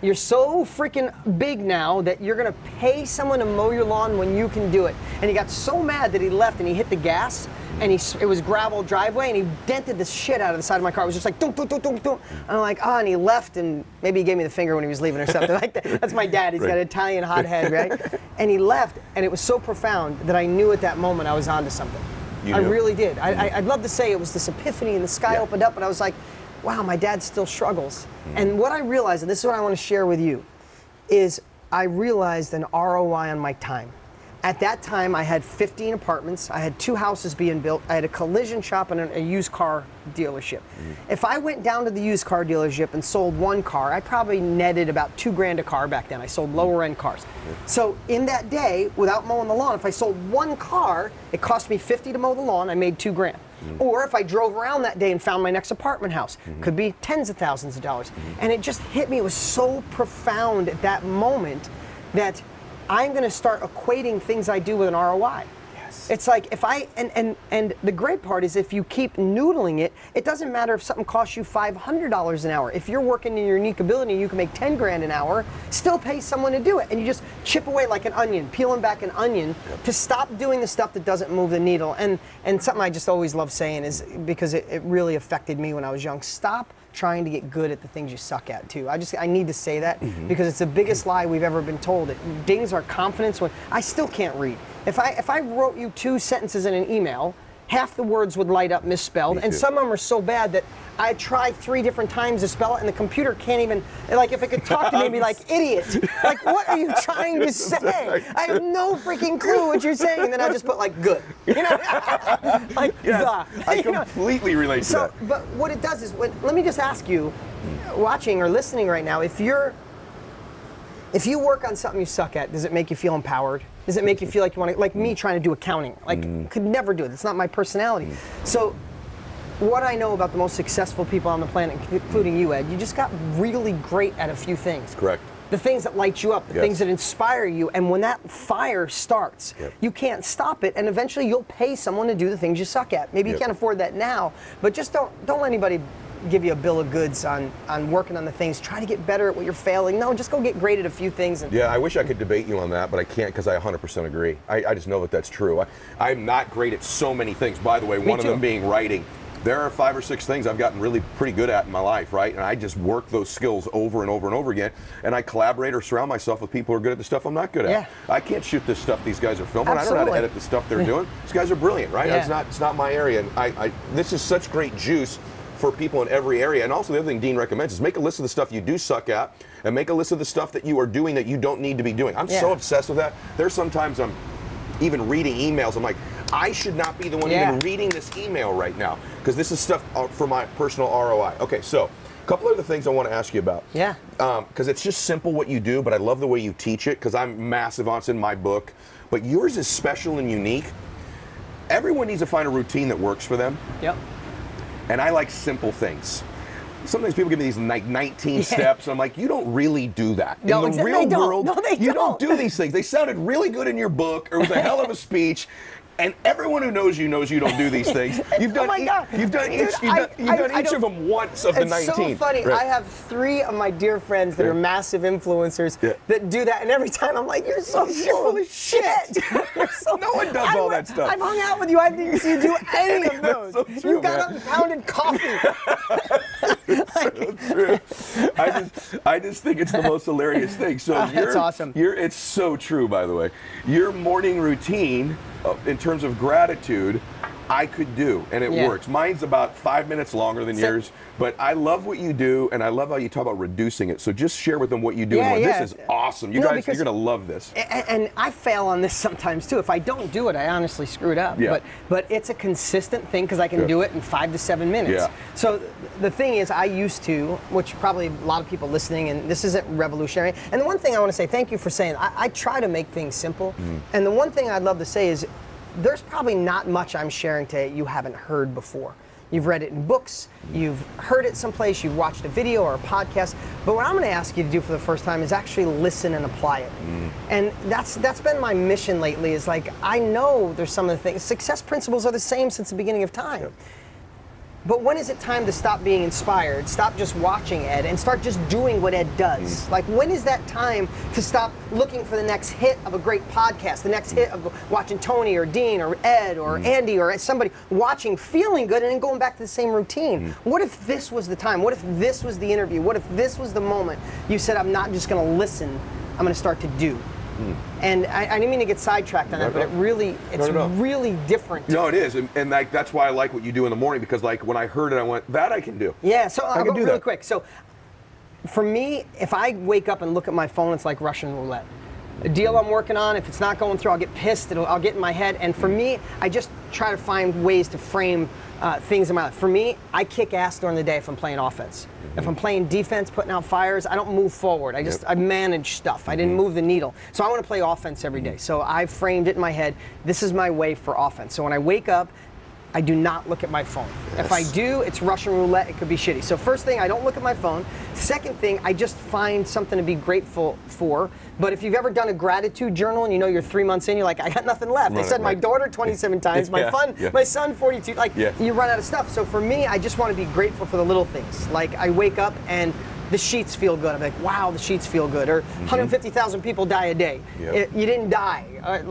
You're so freaking big now that you're gonna pay someone to mow your lawn when you can do it. And he got so mad that he left and he hit the gas, and it was gravel driveway, and he dented the shit out of the side of my car. It was just like, dunk, dunk, dunk. And I'm like, oh, and he left, and maybe he gave me the finger when he was leaving or something like that. That's my dad, he's got an Italian hothead, right? And he left, and it was so profound that I knew at that moment I was onto something. I really did. I'd love to say it was this epiphany, and the sky opened up, and I was like, wow, my dad still struggles. And what I realized, and this is what I want to share with you, is I realized an ROI on my time. At that time, I had 15 apartments, I had 2 houses being built, I had a collision shop and a used car dealership. If I went down to the used car dealership and sold 1 car, I probably netted about $2 grand a car back then. I sold lower end cars. So in that day, without mowing the lawn, if I sold 1 car, it cost me 50 to mow the lawn, I made $2 grand. Or if I drove around that day and found my next apartment house, could be tens of thousands of dollars. And it just hit me, it was so profound at that moment that I'm gonna start equating things I do with an ROI. It's like if I, and the great part is if you keep noodling it, it doesn't matter if something costs you $500 an hour. If you're working in your unique ability, you can make 10 grand an hour, still pay someone to do it. And you just chip away like an onion, peeling back an onion to stop doing the stuff that doesn't move the needle. And something I just always love saying is, because it really affected me when I was young, stop trying to get good at the things you suck at too. I need to say that because it's the biggest lie we've ever been told. It dings our confidence when I still can't read. If I wrote you 2 sentences in an email, half the words would light up misspelled, and some of them are so bad that I tried 3 different times to spell it, and the computer can't even, like, if it could talk to me, it'd be like, idiot. Like, what are you trying to say? I have no freaking clue what you're saying. And then I just put, like, good. You know? Like, I completely relate to that. But what it does is, let me just ask you, watching or listening right now, if you work on something you suck at, does it make you feel empowered? Does it make you feel like you want to, like me trying to do accounting? Like, could never do it. It's not my personality. So, what I know about the most successful people on the planet, including you, Ed, you just got really great at a few things. Correct. The things that light you up, the things that inspire you, and when that fire starts, you can't stop it, and eventually you'll pay someone to do the things you suck at. Maybe you can't afford that now, but just don't let anybody give you a bill of goods on working on the things. Try to get better at what you're failing. No, just go get great at a few things. And I wish I could debate you on that, but I can't because I 100% agree. I just know that that's true. I'm not great at so many things. By the way, one of them being writing. There are 5 or 6 things I've gotten really pretty good at in my life, right? And I just work those skills over and over and over again. And I collaborate or surround myself with people who are good at the stuff I'm not good at. I can't shoot this stuff these guys are filming. Absolutely. I don't know how to edit the stuff they're doing. These guys are brilliant, right? It's not my area. And this is such great juice for people in every area. And also the other thing Dean recommends is make a list of the stuff you do suck at and make a list of the stuff that you are doing that you don't need to be doing. I'm so obsessed with that. There's sometimes I'm even reading emails. I'm like, I should not be the one even reading this email right now because this is stuff for my personal ROI. Okay, so a couple other things I want to ask you about. Yeah. Because it's just simple what you do, but I love the way you teach it because I'm massive on it's in my book. But yours is special and unique. Everyone needs to find a routine that works for them. Yep. And I like simple things. Sometimes people give me these like 19 steps, and I'm like, you don't really do that. No, in the real world, you don't do these things. They sounded really good in your book, or it was a hell of a speech. And everyone who knows you don't do these things. You've done each of them once of the 19. It's so funny. Right. I have 3 of my dear friends that are massive influencers that do that, and every time I'm like, you're so full of shit. No one does all that stuff. I've hung out with you. I didn't see you do any of those. So true, you got unpounded coffee. So true. I just think it's the most hilarious thing. So that's awesome. It's so true, by the way. Your morning routine, in terms of gratitude, I could do, and it works. Mine's about 5 minutes longer than yours, but I love what you do, and I love how you talk about reducing it. So just share with them what you do. This is awesome. You guys, you're gonna love this. And I fail on this sometimes too. If I don't do it, I honestly screw it up. But it's a consistent thing because I can do it in 5 to 7 minutes. So the thing is, I used to, which probably a lot of people listening, and this isn't revolutionary. And the one thing I want to say, thank you for saying, I try to make things simple. And the one thing I'd love to say is, there's probably not much I'm sharing today you haven't heard before. You've read it in books, you've heard it someplace, you've watched a video or a podcast, but what I'm gonna ask you to do for the first time is actually listen and apply it. And that's been my mission lately, is like, I know there's some of the things, success principles are the same since the beginning of time. But when is it time to stop being inspired, stop just watching Ed, and start just doing what Ed does? Like, when is that time to stop looking for the next hit of a great podcast, the next hit of watching Tony or Dean or Ed or Andy or somebody watching, feeling good, and then going back to the same routine? What if this was the time? What if this was the interview? What if this was the moment you said, I'm not just gonna listen, I'm gonna start to do? And I didn't mean to get sidetracked on that, but it's really different. No, it is, and that's why I like what you do in the morning, because like when I heard it, I went, that I can do. Yeah, so I'll go really quick. So for me, if I wake up and look at my phone, it's like Russian roulette. A deal I'm working on, if it's not going through, I'll get pissed, I'll get in my head, and for me, I just try to find ways to frame things in my life. For me, I kick ass during the day if I'm playing offense. If I'm playing defense, putting out fires, I don't move forward. I just I manage stuff. I didn't move the needle. So I want to play offense every day. So I framed it in my head, this is my way for offense. So when I wake up, I do not look at my phone. If I do, it's Russian roulette, it could be shitty. So first thing, I don't look at my phone. Second thing, I just find something to be grateful for. But if you've ever done a gratitude journal and you know you're 3 months in, you're like, I got nothing left. They said my daughter 27 times, my son 42, like you run out of stuff. So for me, I just want to be grateful for the little things. Like I wake up and the sheets feel good. I'm like, wow, the sheets feel good. Or 150,000 people die a day. You didn't die.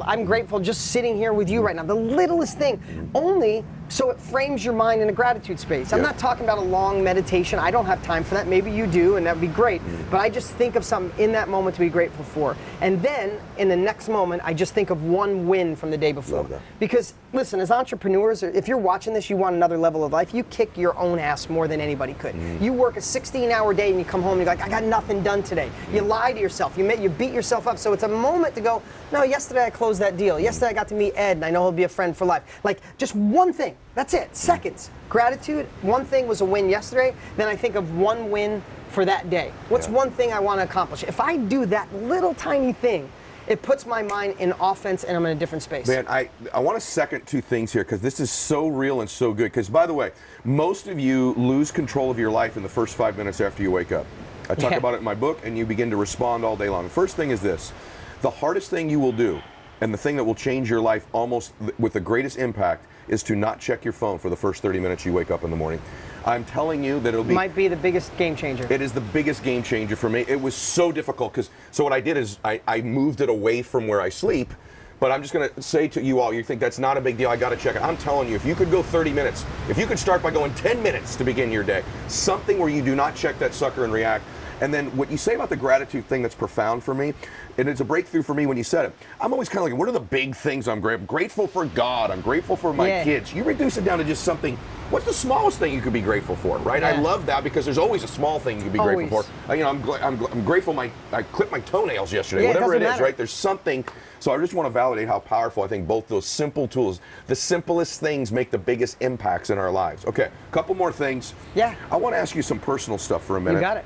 I'm grateful just sitting here with you right now. The littlest thing. Only So it frames your mind in a gratitude space. I'm not talking about a long meditation. I don't have time for that. Maybe you do, and that would be great. But I just think of something in that moment to be grateful for. And then, in the next moment, I just think of one win from the day before. Because, listen, as entrepreneurs, if you're watching this, you want another level of life. You kick your own ass more than anybody could. You work a 16-hour day, and you come home, and you're like, I got nothing done today. You lie to yourself. You beat yourself up. So it's a moment to go, no, yesterday I closed that deal. Yesterday I got to meet Ed, and I know he'll be a friend for life. Like, just one thing. That's it. Seconds. Gratitude. One thing was a win yesterday. Then I think of one win for that day. What's one thing I want to accomplish? If I do that little tiny thing, it puts my mind in offense and I'm in a different space. Man, I want to second two things here because this is so real and so good. Because, by the way, most of you lose control of your life in the first 5 minutes after you wake up. I talk about it in my book, and you begin to respond all day long. The first thing is this. The hardest thing you will do, and the thing that will change your life almost with the greatest impact, is to not check your phone for the first 30 minutes you wake up in the morning. I'm telling you that it might be the biggest game changer. It is the biggest game changer for me. It was so difficult because, so what I did is I moved it away from where I sleep, but I'm just going to say to you all, you think that's not a big deal, I got to check it. I'm telling you, if you could go 30 minutes, if you could start by going 10 minutes to begin your day, something where you do not check that sucker and react. And then what you say about the gratitude thing that's profound for me, and it's a breakthrough for me when you said it, I'm always kind of like, what are the big things I'm grateful for? I'm grateful for God. I'm grateful for my kids. You reduce it down to just something. What's the smallest thing you could be grateful for, right? I love that because there's always a small thing you could be grateful for. You know, I'm grateful I clipped my toenails yesterday, whatever it is, right? There's something. So I just want to validate how powerful I think both those simple tools, the simplest things make the biggest impacts in our lives. Okay, a couple more things. Yeah. I want to ask you some personal stuff for a minute. You got it.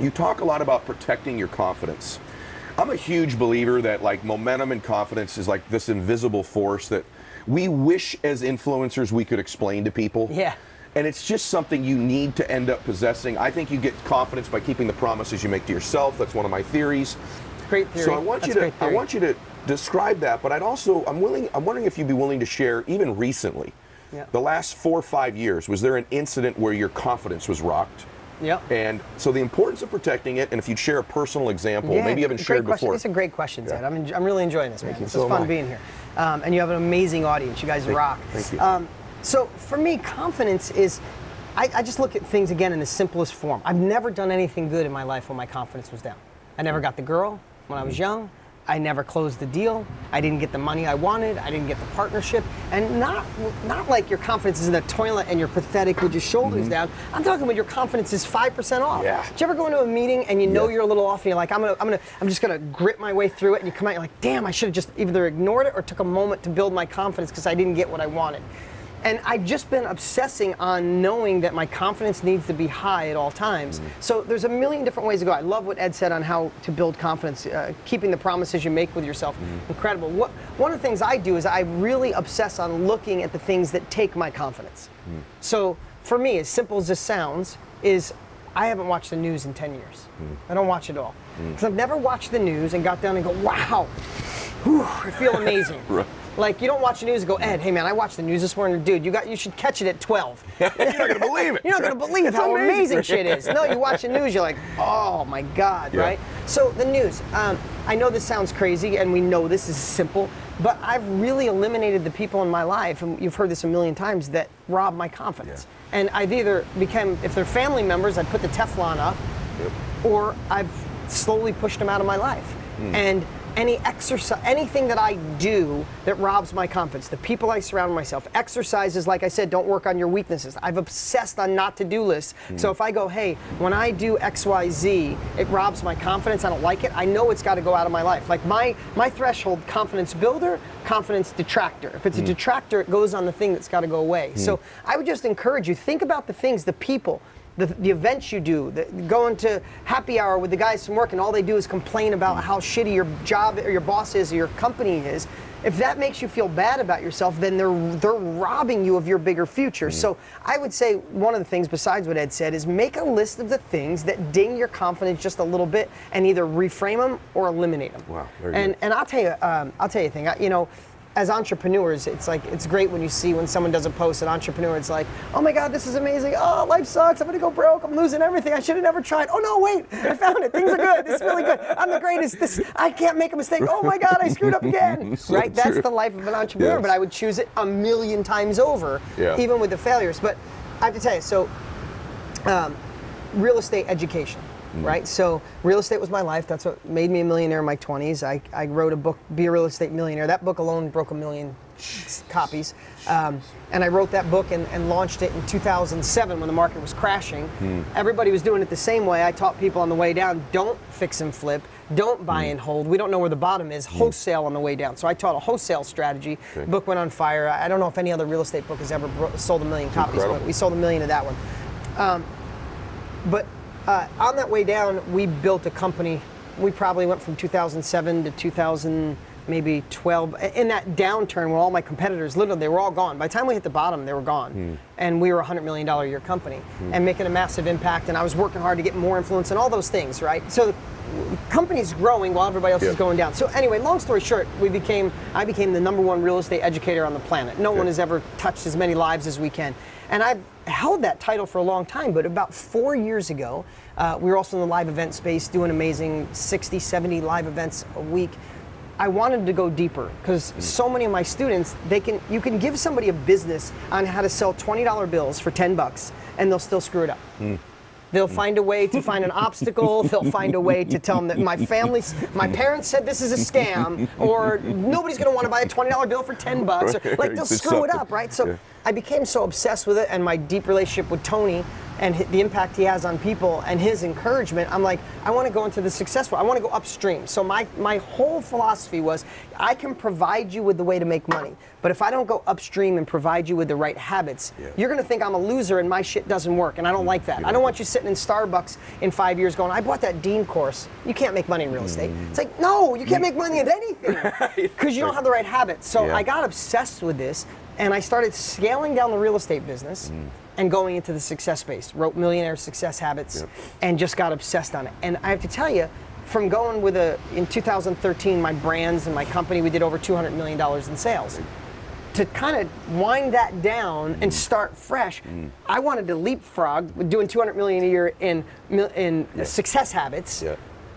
You talk a lot about protecting your confidence. I'm a huge believer that like momentum and confidence is like this invisible force that we wish as influencers we could explain to people. Yeah. And it's just something you need to end up possessing. I think you get confidence by keeping the promises you make to yourself. That's one of my theories. Great theory. So I want you to describe that, but I'd also I'm wondering if you'd be willing to share even recently. Yeah. The last 4 or 5 years, was there an incident where your confidence was rocked? Yep. And so the importance of protecting it, and if you'd share a personal example, maybe you haven't shared before. It's a great question, Ed. I'm really enjoying this, man. It's fun being here. And you have an amazing audience. You guys rock. Thank you. So for me, confidence is, I just look at things again in the simplest form. I've never done anything good in my life when my confidence was down. I never got the girl when I was young. I never closed the deal. I didn't get the money I wanted. I didn't get the partnership. And not like your confidence is in the toilet and you're pathetic with your shoulders down. I'm talking when your confidence is 5% off. Yeah. Did you ever go into a meeting and you know you're a little off and you're like, I'm just gonna grit my way through it, and you come out, you're like, damn, I should have just either ignored it or took a moment to build my confidence because I didn't get what I wanted. And I've just been obsessing on knowing that my confidence needs to be high at all times. So there's a million different ways to go. I love what Ed said on how to build confidence, keeping the promises you make with yourself. Incredible. One of the things I do is I really obsess on looking at the things that take my confidence. So for me, as simple as this sounds, is I haven't watched the news in 10 years. I don't watch it all. Because I've never watched the news and got down and go, wow, whew, I feel amazing. Like, you don't watch the news and go, Ed, hey man, I watched the news this morning. Dude, you should catch it at 12. You're not gonna believe it. You're not gonna believe how amazing shit is. No, you watch the news, you're like, oh my God, right? So the news, I know this sounds crazy and we know this is simple, but I've really eliminated the people in my life, and you've heard this a million times, that rob my confidence. And I've either become, if they're family members, I'd put the Teflon up, or I've slowly pushed them out of my life. And any exercise, anything that I do that robs my confidence, the people I surround myself, exercises, like I said, don't work on your weaknesses. I've obsessed on not to-do lists. So if I go, hey, when I do X, Y, Z, it robs my confidence, I don't like it, I know it's gotta go out of my life. Like my threshold, confidence builder, confidence detractor. If it's a detractor, it goes on the thing that's gotta go away. So I would just encourage you, think about the things, the people, the events you do, going to happy hour with the guys from work and all they do is complain about how shitty your job or your boss is or your company is. If that makes you feel bad about yourself, then they're robbing you of your bigger future. So I would say one of the things besides what Ed said is make a list of the things that ding your confidence just a little bit and either reframe them or eliminate them. Wow. And I'll tell you a thing. You know, as entrepreneurs, it's like, it's great when you see when someone does a post, an entrepreneur, it's like, oh my God, this is amazing. Oh, life sucks. I'm going to go broke. I'm losing everything. I should have never tried. Oh no, wait, I found it. Things are good. This is really good. I'm the greatest. This, I can't make a mistake. Oh my God, I screwed up again. So right? True. That's the life of an entrepreneur, yes. But I would choose it a million times over, yeah. Even with the failures. But I have to tell you, so real estate education. Mm-hmm. Right? So real estate was my life. That's what made me a millionaire in my 20s. I wrote a book, Be a Real Estate Millionaire. That book alone broke 1 million copies. And I wrote that book and launched it in 2007 when the market was crashing. Mm. Everybody was doing it the same way. I taught people on the way down, don't fix and flip, don't buy and hold. We don't know where the bottom is. Wholesale on the way down. So I taught a wholesale strategy. Okay. Book went on fire. I don't know if any other real estate book has ever sold 1 million copies. Incredible. But we sold 1 million of that one. On that way down, we built a company. We probably went from 2007 to 2012. In that downturn, when all my competitors, literally, they were all gone. By the time we hit the bottom, they were gone. And we were a $100 million a year company and making a massive impact. And I was working hard to get more influence and all those things, right? So the company's growing while everybody else is going down. So anyway, long story short, I became the #1 real estate educator on the planet. No one has ever touched as many lives as we can. And I've held that title for a long time, but about 4 years ago, we were also in the live event space doing amazing 60, 70 live events a week. I wanted to go deeper because so many of my students, you can give somebody a business on how to sell $20 bills for 10 bucks and they'll still screw it up. They'll find a way to find an obstacle. They'll find a way to tell them that my parents said this is a scam, or nobody's going to want to buy a $20 bill for 10 bucks. Or, like, they'll screw it up, right? So I became so obsessed with it, and my deep relationship with Tony and the impact he has on people and his encouragement, I'm like, I want to go into the success world. I want to go upstream. So my whole philosophy was, I can provide you with the way to make money, but if I don't go upstream and provide you with the right habits, you're going to think I'm a loser and my shit doesn't work, and I don't like that. I don't want you sitting in Starbucks in 5 years going, I bought that Dean course. You can't make money in real estate. It's like, no, you can't make money at anything because you don't have the right habits. So I got obsessed with this, and I started scaling down the real estate business and going into the success space. Wrote Millionaire Success Habits and just got obsessed on it. And I have to tell you, from going with in 2013, my brands and my company, we did over $200 million in sales. To kind of wind that down and start fresh, I wanted to leapfrog, doing $200 million a year in Success Habits,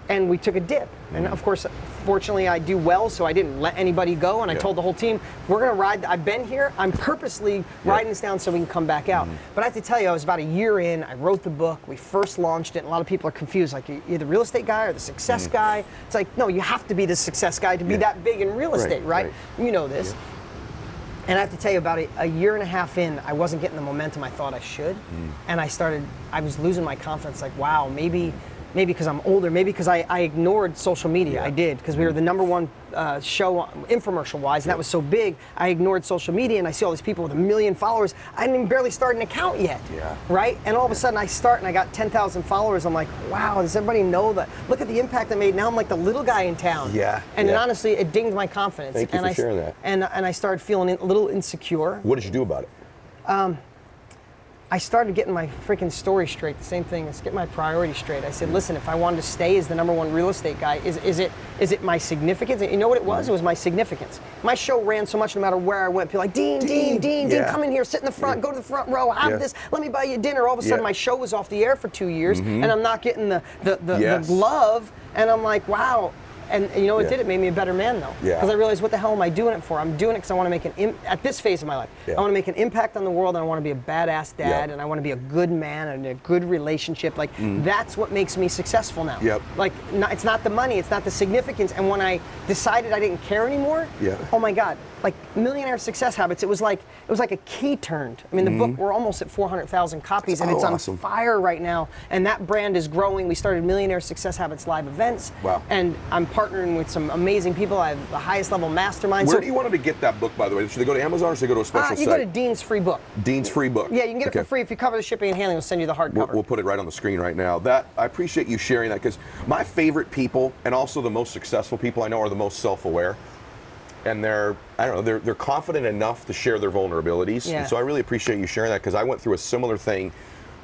and we took a dip. And of course, fortunately, I do well, so I didn't let anybody go, and I told the whole team, we're gonna ride, I've been here, I'm purposely riding this down so we can come back out. But I have to tell you, I was about a year in, I wrote the book, we first launched it, and a lot of people are confused, like, you're the real estate guy or the success guy? It's like, no, you have to be the success guy to be that big in real estate, right? You know this. And I have to tell you, about a year and a half in, I wasn't getting the momentum I thought I should, and I was losing my confidence, like, wow, maybe because I'm older, maybe because I ignored social media. I did, because we were the #1 show, infomercial-wise, and that was so big. I ignored social media, and I see all these people with 1 million followers. I didn't even barely start an account yet, right? And all of a sudden, I start, and I got 10,000 followers. I'm like, wow, does everybody know that? Look at the impact I made. Now I'm like the little guy in town. And then, honestly, it dinged my confidence. Thank you for sharing that. And I started feeling a little insecure. What did you do about it? I started getting my freaking story straight, the same thing, let's get my priorities straight. I said, listen, if I wanted to stay as the #1 real estate guy, is it my significance? And you know what it was? It was my significance. My show ran so much no matter where I went. People like, Dean, come in here, sit in the front, go to the front row, have this, let me buy you dinner. All of a sudden my show was off the air for 2 years and I'm not getting the love, and I'm like, wow. And you know what it did? It made me a better man, though. Because I realized, what the hell am I doing it for? I'm doing it because I want to make at this phase of my life, I want to make an impact on the world, and I want to be a badass dad, and I want to be a good man and a good relationship. Like, that's what makes me successful now. Like, it's not the money, it's not the significance. And when I decided I didn't care anymore, oh my God, like Millionaire Success Habits, it was like a key turned. I mean, the book, we're almost at 400,000 copies, and it's awesome. On fire right now. And that brand is growing. We started Millionaire Success Habits live events. Wow. And I'm partnering with some amazing people. I have the highest level mastermind. Where do you want them to get that book, by the way? Should they go to Amazon, or should they go to a special site? You go to Dean's free book. Dean's free book. Yeah, you can get it for free. If you cover the shipping and handling, we'll send you the hardcover. We'll put it right on the screen right now. I appreciate you sharing that, because my favorite people, and also the most successful people I know, are the most self-aware. And they're confident enough to share their vulnerabilities. Yeah. And so I really appreciate you sharing that, because I went through a similar thing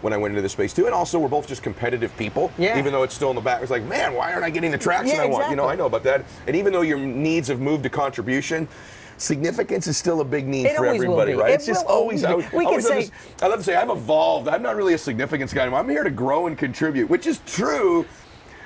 when I went into this space too. And also, we're both just competitive people. Yeah. Even though it's still in the back, it's like, man, why aren't I getting the traction I want? You know, I know about that. And even though your needs have moved to contribution, significance is still a big need for everybody, right? It's just always, I love to say I've evolved. I'm not really a significance guy anymore. I'm here to grow and contribute, which is true,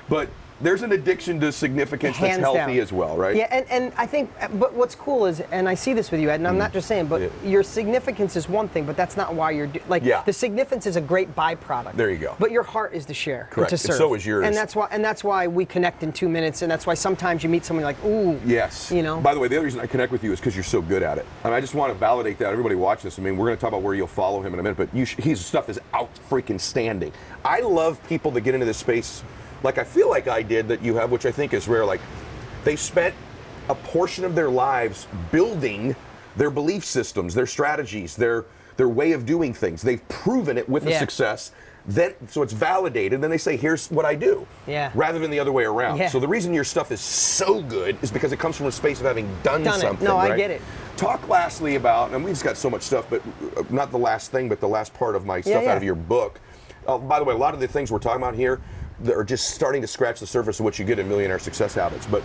but there's an addiction to significance that's healthy as well, right? Yeah, and I think, but what's cool is, and I see this with you, Ed, and I'm not just saying, but your significance is one thing, but that's not why you're, like, the significance is a great byproduct. There you go. But your heart is to share, correct, and to serve. And so is yours. And that's why we connect in 2 minutes, and that's why sometimes you meet someone like, ooh. Yes. You know? By the way, the other reason I connect with you is because you're so good at it. And I just want to validate that. Everybody watching this, I mean, we're going to talk about where you'll follow him in a minute, but his stuff is out freaking standing. I love people that get into this space like I feel like I did that you have, which I think is rare. Like, they spent a portion of their lives building their belief systems, their strategies, their way of doing things. They've proven it with a success. Then, so it's validated, then they say, here's what I do, rather than the other way around. So the reason your stuff is so good is because it comes from a space of having done something. No, right? I get it. Talk lastly about, and we've just got so much stuff, but not the last thing, but the last part of my stuff out of your book. By the way, a lot of the things we're talking about here that are just starting to scratch the surface of what you get in Millionaire Success Habits. But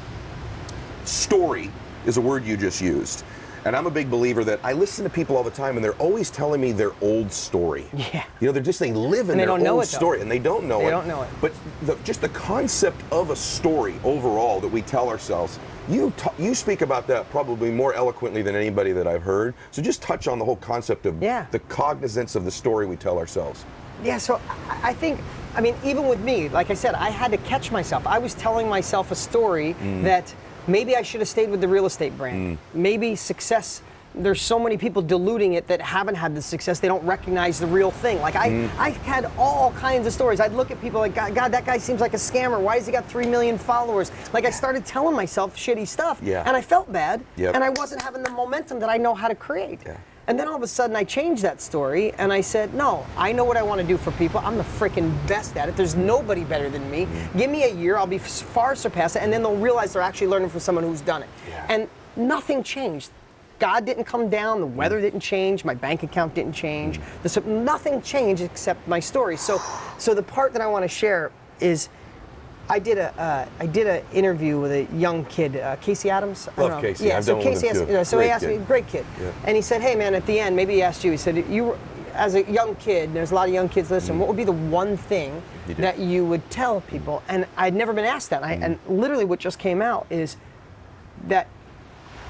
story is a word you just used. And I'm a big believer that I listen to people all the time and they're always telling me their old story. Yeah. You know, they're just, they live in their old story and they don't know it. They don't know it. But just the concept of a story overall that we tell ourselves, you speak about that probably more eloquently than anybody that I've heard. So just touch on the whole concept of the cognizance of the story we tell ourselves. Yeah, so I think, I mean, even with me, like I said, I had to catch myself. I was telling myself a story that maybe I should have stayed with the real estate brand. Maybe success, there's so many people diluting it that haven't had the success, they don't recognize the real thing. Like, I had all kinds of stories. I'd look at people like, God, that guy seems like a scammer. Why has he got 3 million followers? Like, I started telling myself shitty stuff, and I felt bad, and I wasn't having the momentum that I know how to create. And then all of a sudden I changed that story and I said, no, I know what I want to do for people. I'm the freaking best at it. There's nobody better than me. Give me a year, I'll be far surpassed it, and then they'll realize they're actually learning from someone who's done it. And nothing changed. God didn't come down, the weather didn't change, my bank account didn't change. Nothing changed except my story. So the part that I want to share is I did an interview with a young kid, Casey Adams. Love Casey. Yeah, so Casey asked, so he asked me, great kid, and he said, "Hey man, at the end, maybe he asked you. He said, you, as a young kid, and there's a lot of young kids listening. What would be the one thing that you would tell people?" And I'd never been asked that. And literally, what just came out is that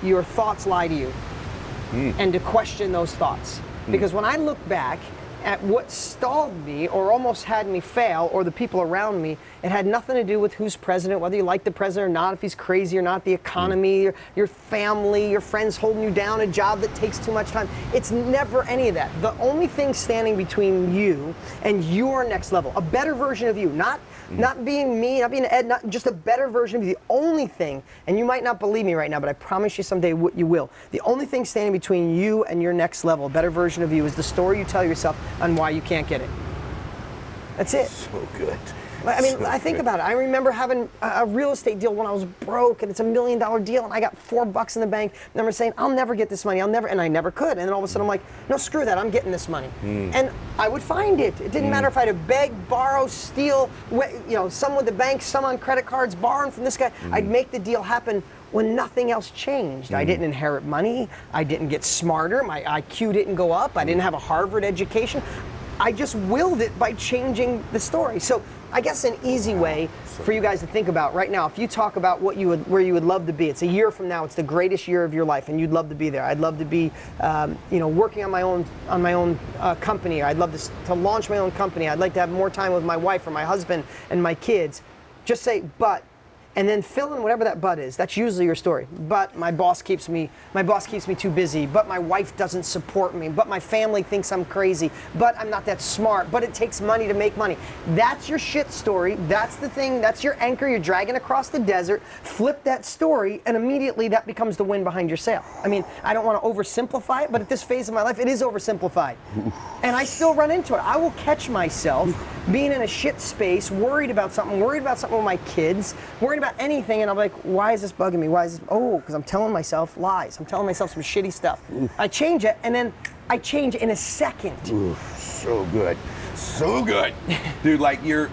your thoughts lie to you, and to question those thoughts. Because when I look back at what stalled me or almost had me fail or the people around me, it had nothing to do with who's president, whether you like the president or not, if he's crazy or not, the economy, your family, your friends holding you down, a job that takes too much time. It's never any of that. The only thing standing between you and your next level, a better version of you, not being me, not being Ed, not just a better version of you, the only thing, and you might not believe me right now, but I promise you someday you will, the only thing standing between you and your next level, a better version of you, is the story you tell yourself on why you can't get it. That's it. So good. I mean, so I think about it. I remember having a real estate deal when I was broke, and it's a $1 million deal, and I got $4 in the bank. And I remember saying, I'll never get this money. I'll never, and I never could. And then all of a sudden I'm like, no, screw that. I'm getting this money. And I would find it. It didn't matter if I had to beg, borrow, steal, you know, some with the bank, some on credit cards, borrowing from this guy. I'd make the deal happen when nothing else changed. I didn't inherit money. I didn't get smarter. My IQ didn't go up. I didn't have a Harvard education. I just willed it by changing the story. So I guess an easy way for you guys to think about right now, if you talk about what you would, where you would love to be, it's a year from now, it's the greatest year of your life, and you'd love to be there. I'd love to be, you know, working on my own company. I'd love to launch my own company. I'd like to have more time with my wife or my husband and my kids. Just say, but. And then fill in whatever that but is. That's usually your story. But my boss keeps me too busy. But my wife doesn't support me. But my family thinks I'm crazy. But I'm not that smart. But it takes money to make money. That's your shit story. That's the thing. That's your anchor you're dragging across the desert. Flip that story, and immediately that becomes the wind behind your sail. I mean, I don't want to oversimplify it, but at this phase of my life, it is oversimplified. And I still run into it. I will catch myself being in a shit space, worried about something with my kids, worried about anything, and I'm like, why is this bugging me? Why is this? Oh, because I'm telling myself lies. I'm telling myself some shitty stuff. I change it, and then I change in a second. Ooh, so good. So good. Dude, like, you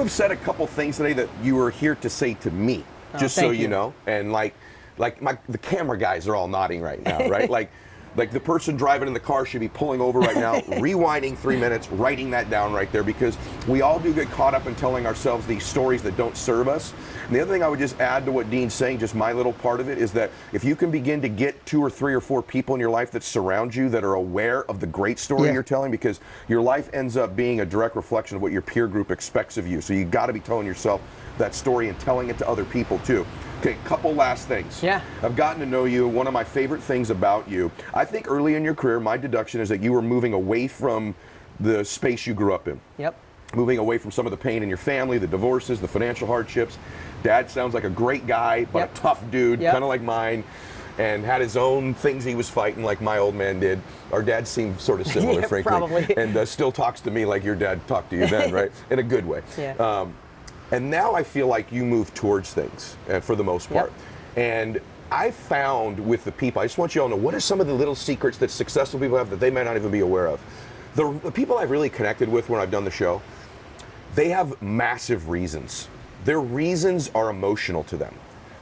have said a couple things today that you were here to say to me, just so you know. And like, Like the camera guys are all nodding right now, right? Like the person driving in the car should be pulling over right now, rewinding 3 minutes, writing that down right there, because we all do get caught up in telling ourselves these stories that don't serve us. And the other thing I would just add to what Dean's saying, just my little part of it, is that if you can begin to get 2 or 3 or 4 people in your life that surround you that are aware of the great story you're telling, because your life ends up being a direct reflection of what your peer group expects of you. So you got to be telling yourself that story and telling it to other people too. Okay, couple last things. Yeah. I've gotten to know you. One of my favorite things about you, I think early in your career, my deduction is that you were moving away from the space you grew up in. Yep. Moving away from some of the pain in your family, the divorces, the financial hardships. Dad sounds like a great guy, but a tough dude, kind of like mine, and had his own things he was fighting like my old man did. Our dad seemed sort of similar, frankly. Probably. And still talks to me like your dad talked to you then, right? In a good way. Yeah. And now I feel like you move towards things for the most part. Yep. And I found with the people, I just want you all to know, what are some of the little secrets that successful people have that they might not even be aware of? The people I've really connected with when I've done the show, they have massive reasons. Their reasons are emotional to them.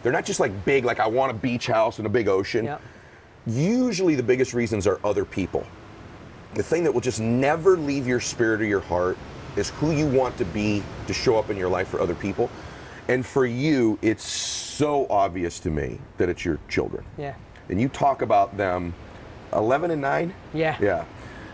They're not just like big, like I want a beach house and a big ocean. Yep. Usually the biggest reasons are other people. The thing that will just never leave your spirit or your heart is who you want to be to show up in your life for other people. And for you, it's so obvious to me that it's your children. Yeah. And you talk about them, 11 and 9? Yeah. Yeah.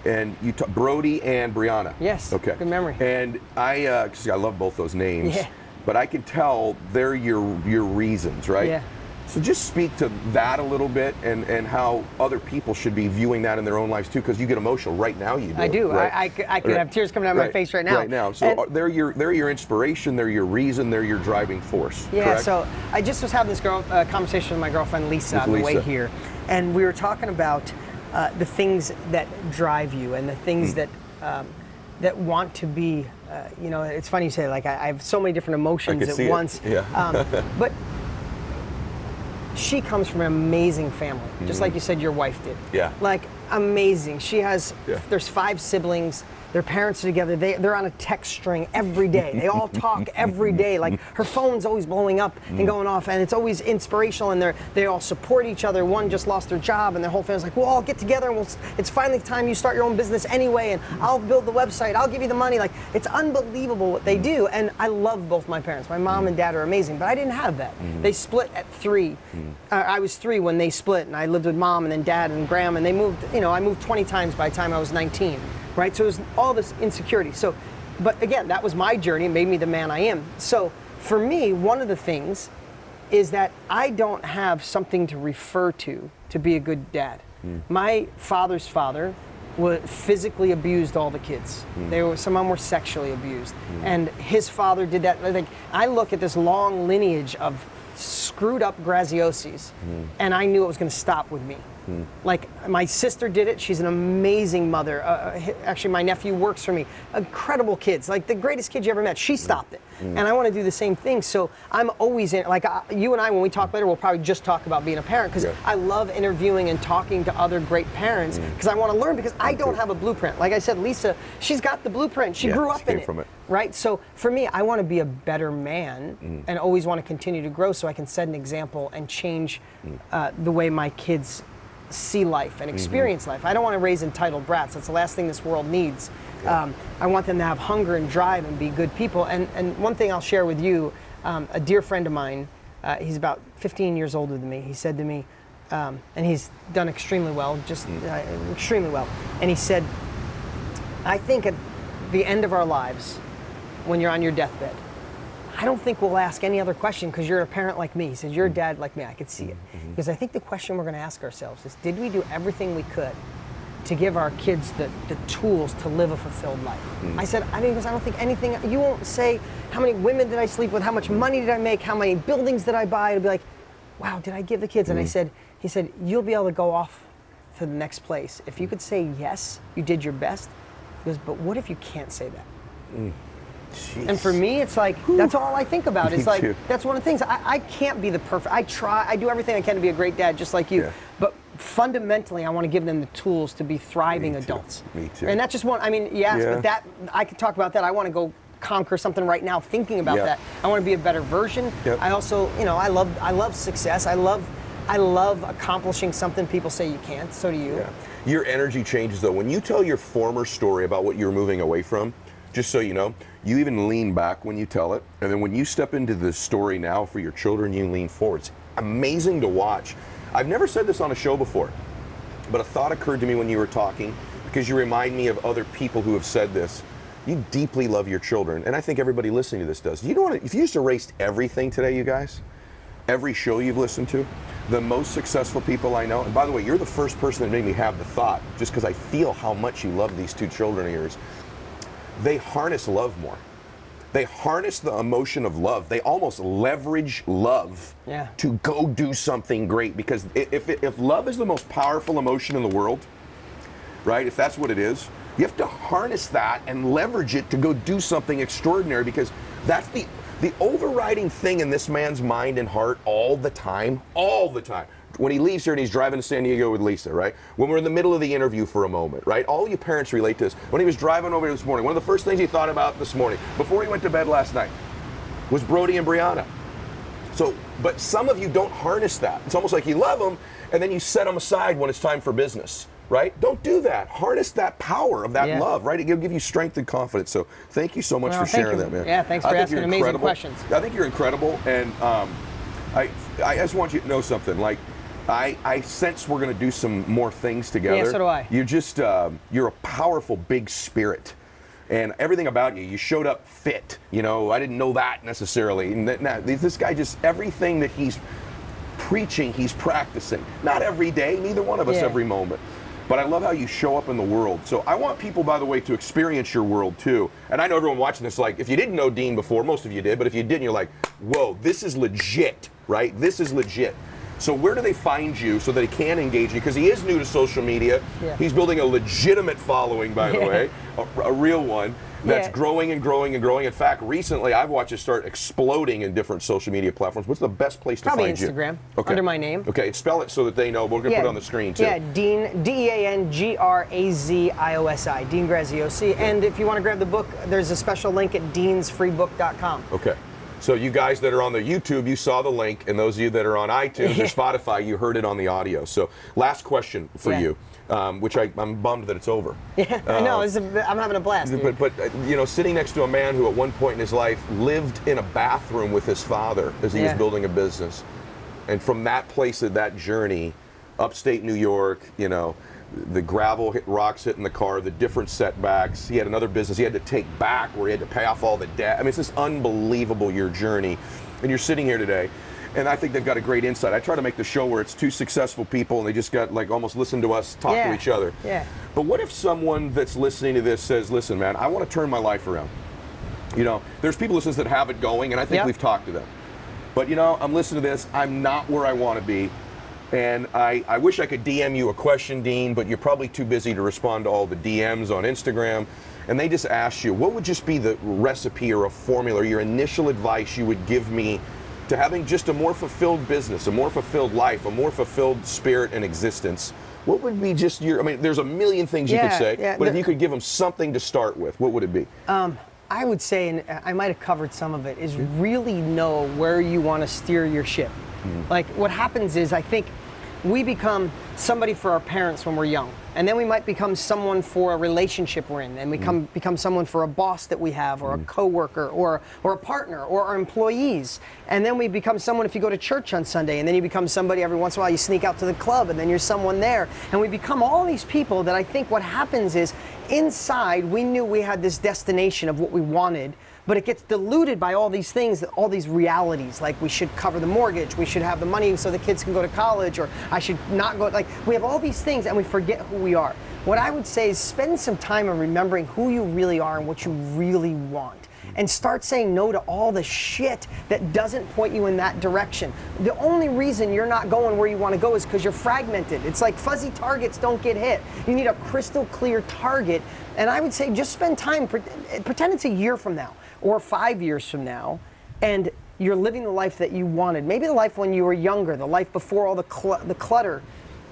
And you talk Brody and Brianna. Yes. Okay. Good memory. And I love both those names. Yeah. But I can tell they're your reasons, right? Yeah. So just speak to that a little bit, and how other people should be viewing that in their own lives too, because you get emotional right now. You do. I do. Right? I could have tears coming out of my face right now. Right now. So they're your inspiration. They're your reason. They're your driving force. Yeah. Correct? So I just was having this conversation with my girlfriend Lisa on the way here, and we were talking about the things that drive you and the things that want to be. You know, it's funny you say like I have so many different emotions at once. Yeah. But she comes from an amazing family, just like you said your wife did. Yeah. Like, amazing. She has, there's 5 siblings, their parents are together, they're on a text string every day. They all talk every day. Like, her phone's always blowing up and going off, and it's always inspirational, and they all support each other. One just lost their job, and their whole family's like, we'll all get together, and it's finally time you start your own business anyway, and I'll build the website, I'll give you the money. Like, it's unbelievable what they do, and I love both my parents. My mom and dad are amazing, but I didn't have that. They split at 3. I was 3 when they split, and I lived with mom and then dad and Graham, and they moved, you know, I moved 20 times by the time I was 19, right? So it was all this insecurity. So, but again, that was my journey. It made me the man I am. So for me, one of the things is that I don't have something to refer to be a good dad. My father's father was physically abused all the kids. Some of them were sexually abused. And his father did that. Like, I look at this long lineage of screwed up Graziosis, and I knew it was going to stop with me. Like, my sister did it. She's an amazing mother. Actually, my nephew works for me. Incredible kids, like the greatest kid you ever met. She stopped it. And I want to do the same thing. So I'm always in, like, you and I, when we talk later, we'll probably just talk about being a parent, because I love interviewing and talking to other great parents, because I want to learn, because I don't have a blueprint. Like I said, Lisa, she's got the blueprint. She grew up in it. Right? So for me, I want to be a better man and always want to continue to grow so I can set an example and change the way my kids see life and experience life. I don't want to raise entitled brats. That's the last thing this world needs. I want them to have hunger and drive and be good people. And one thing I'll share with you, a dear friend of mine, he's about 15 years older than me. He said to me, and he's done extremely well, just extremely well. And he said, I think at the end of our lives, when you're on your deathbed, I don't think we'll ask any other question, because you're a parent like me. He says, you're a dad like me, I could see it. Because I think the question we're going to ask ourselves is, did we do everything we could to give our kids the tools to live a fulfilled life? I said, I mean, because I don't think anything, you won't say, how many women did I sleep with? How much money did I make? How many buildings did I buy? It'll be like, wow, did I give the kids? And he said, you'll be able to go off to the next place. If you could say, yes, you did your best. He goes, but what if you can't say that? Jeez. And for me, it's like, that's all I think about. It's like, that's one of the things. I can't be the perfect, I do everything I can to be a great dad, just like you. Yeah. But fundamentally, I want to give them the tools to be thriving adults. Me too. And that's just one, I mean, but that, I could talk about that. I want to go conquer something right now thinking about that. I want to be a better version. I also, you know, I love success. I love I love accomplishing something people say you can't, so do you. Yeah. Your energy changes though. When you tell your former story about what you're moving away from, just so you know, you even lean back when you tell it. And then when you step into the story now for your children, you lean forward. It's amazing to watch. I've never said this on a show before, but a thought occurred to me when you were talking, because you remind me of other people who have said this. You deeply love your children, and I think everybody listening to this does. You know what, if you just erased everything today, you guys, every show you've listened to, the most successful people I know, and by the way, you're the first person that made me have the thought, just because I feel how much you love these two children of yours. They harness love more. They harness the emotion of love. They almost leverage love to go do something great, because if love is the most powerful emotion in the world, right, if that's what it is, you have to harness that and leverage it to go do something extraordinary, because that's the overriding thing in this man's mind and heart all the time, When he leaves here and he's driving to San Diego with Lisa, right? When we're in the middle of the interview for a moment, right? All you parents relate to this. When he was driving over here this morning, one of the first things he thought about this morning, before he went to bed last night, was Brody and Brianna. So, but some of you don't harness that. It's almost like you love them and then you set them aside when it's time for business. Right? Don't do that. Harness that power of that love, right? It'll give you strength and confidence. So thank you so much for sharing that, man. Yeah, thanks for asking amazing questions. I think you're incredible, and I just want you to know something. Like, I sense we're going to do some more things together. Yeah, so do I. You're just, you're a powerful, big spirit. And everything about you, you showed up fit. You know, I didn't know that necessarily. And this guy just, everything that he's preaching, he's practicing. Not every day, neither one of us every moment. But I love how you show up in the world. So I want people, by the way, to experience your world too. And I know everyone watching this, like, if you didn't know Dean before, most of you did, but if you didn't, you're like, whoa, this is legit, right? This is legit. So where do they find you so they can engage you? Because he is new to social media. Yeah. He's building a legitimate following, by the way, a real one that's growing and growing and growing. In fact, recently I've watched it start exploding in different social media platforms. What's the best place to find you? Probably Instagram, under my name. Okay, spell it so that they know, but we're going to put it on the screen too. Yeah, Dean, D-E-A-N-G-R-A-Z-I-O-S-I, Dean Graziosi. Yeah. And if you want to grab the book, there's a special link at deansfreebook.com. Okay. So you guys that are on the YouTube, you saw the link, and those of you that are on iTunes or Spotify, you heard it on the audio. So last question for you, which I'm bummed that it's over. Yeah, I know, I'm having a blast. But you know, sitting next to a man who at one point in his life lived in a bathroom with his father as he was building a business. And from that place of that journey, upstate New York, you know, the gravel hit rocks hitting the car, the different setbacks. He had another business he had to take back where he had to pay off all the debt. I mean, it's just unbelievable, your journey. And you're sitting here today, and I think they've got a great insight. I try to make the show where it's two successful people and they just got, like, almost listen to us talk to each other. Yeah. But what if someone that's listening to this says, listen, man, I want to turn my life around. You know, there's people listening that have it going, and I think we've talked to them. But, you know, I'm listening to this. I'm not where I want to be. And I wish I could DM you a question, Dean, but you're probably too busy to respond to all the DMs on Instagram. And they just asked you, what would just be the recipe or a formula, or your initial advice you would give me to having just a more fulfilled business, a more fulfilled life, a more fulfilled spirit and existence? What would be just your, I mean, there's a million things you could say, but if you could give them something to start with, what would it be? I would say, and I might have covered some of it, is really know where you want to steer your ship. Mm-hmm. Like, what happens is, I think, we become somebody for our parents when we're young, and then we might become someone for a relationship we're in, and we become someone for a boss that we have, or a coworker, or a partner, or our employees, and then we become someone if you go to church on Sunday, and then you become somebody every once in a while you sneak out to the club, and then you're someone there, and we become all these people that I think what happens is inside we knew we had this destination of what we wanted. But it gets diluted by all these things, all these realities, like we should cover the mortgage, we should have the money so the kids can go to college, or I should not go, like, we have all these things and we forget who we are. What I would say is spend some time on remembering who you really are and what you really want. And start saying no to all the shit that doesn't point you in that direction. The only reason you're not going where you want to go is because you're fragmented. It's like fuzzy targets don't get hit. You need a crystal clear target. And I would say just spend time, pretend it's a year from now, or 5 years from now, and you're living the life that you wanted. Maybe the life when you were younger, the life before all the clutter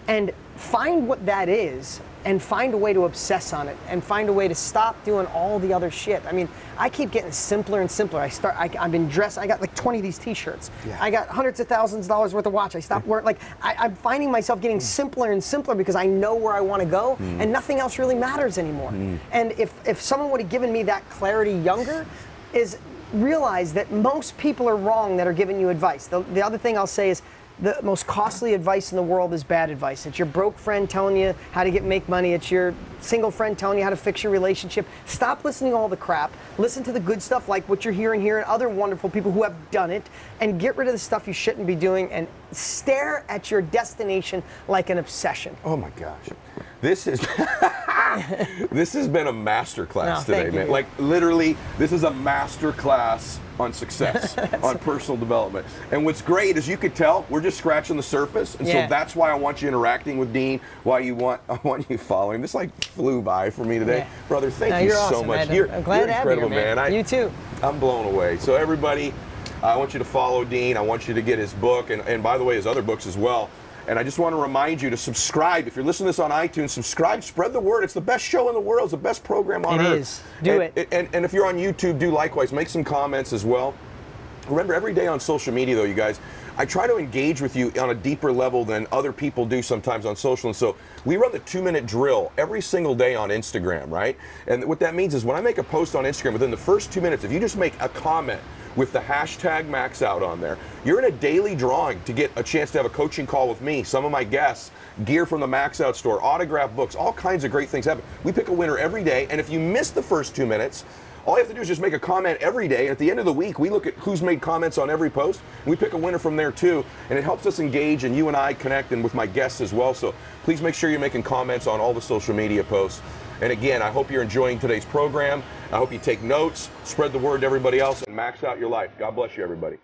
and find what that is and find a way to obsess on it and find a way to stop doing all the other shit. I mean, I keep getting simpler and simpler. I've been dressed, I got like 20 of these t-shirts. Yeah. I got hundreds of thousands of dollars worth of watch. I stopped wearing, like, I'm finding myself getting simpler and simpler because I know where I want to go and nothing else really matters anymore. And if someone would have given me that clarity younger, is realize that most people are wrong that are giving you advice. The other thing I'll say is, the most costly advice in the world is bad advice. It's your broke friend telling you how to make money. It's your single friend telling you how to fix your relationship. Stop listening to all the crap. Listen to the good stuff, like what you're hearing here and other wonderful people who have done it, and get rid of the stuff you shouldn't be doing and stare at your destination like an obsession. Oh my gosh. This is this has been a masterclass today, man. Like, literally, this is a masterclass on success, on personal development. And what's great is, you could tell we're just scratching the surface, and so that's why I want you interacting with Dean, why you want I want you following. This like flew by for me today, brother. Thank you so awesome, much. I'm glad to have you, man. You too. I'm blown away. So everybody, I want you to follow Dean. I want you to get his book, and by the way, his other books as well. And I just want to remind you to subscribe. If you're listening to this on iTunes, subscribe, spread the word. It's the best show in the world. It's the best program on earth. It is. Do it. And if you're on YouTube, do likewise. Make some comments as well. Remember, every day on social media, though, you guys, I try to engage with you on a deeper level than other people do sometimes on social. And so we run the 2-minute drill every single day on Instagram, right? And what that means is, when I make a post on Instagram, within the first 2 minutes, if you just make a comment with the hashtag MaxOut on there, you're in a daily drawing to get a chance to have a coaching call with me, some of my guests, gear from the MaxOut store, autograph books, all kinds of great things happen. We pick a winner every day, and if you miss the first 2 minutes, all you have to do is just make a comment every day. At the end of the week, we look at who's made comments on every post, and we pick a winner from there too, and it helps us engage, and you and I connect, and with my guests as well. So please make sure you're making comments on all the social media posts. And again, I hope you're enjoying today's program. I hope you take notes, spread the word to everybody else, and max out your life. God bless you, everybody.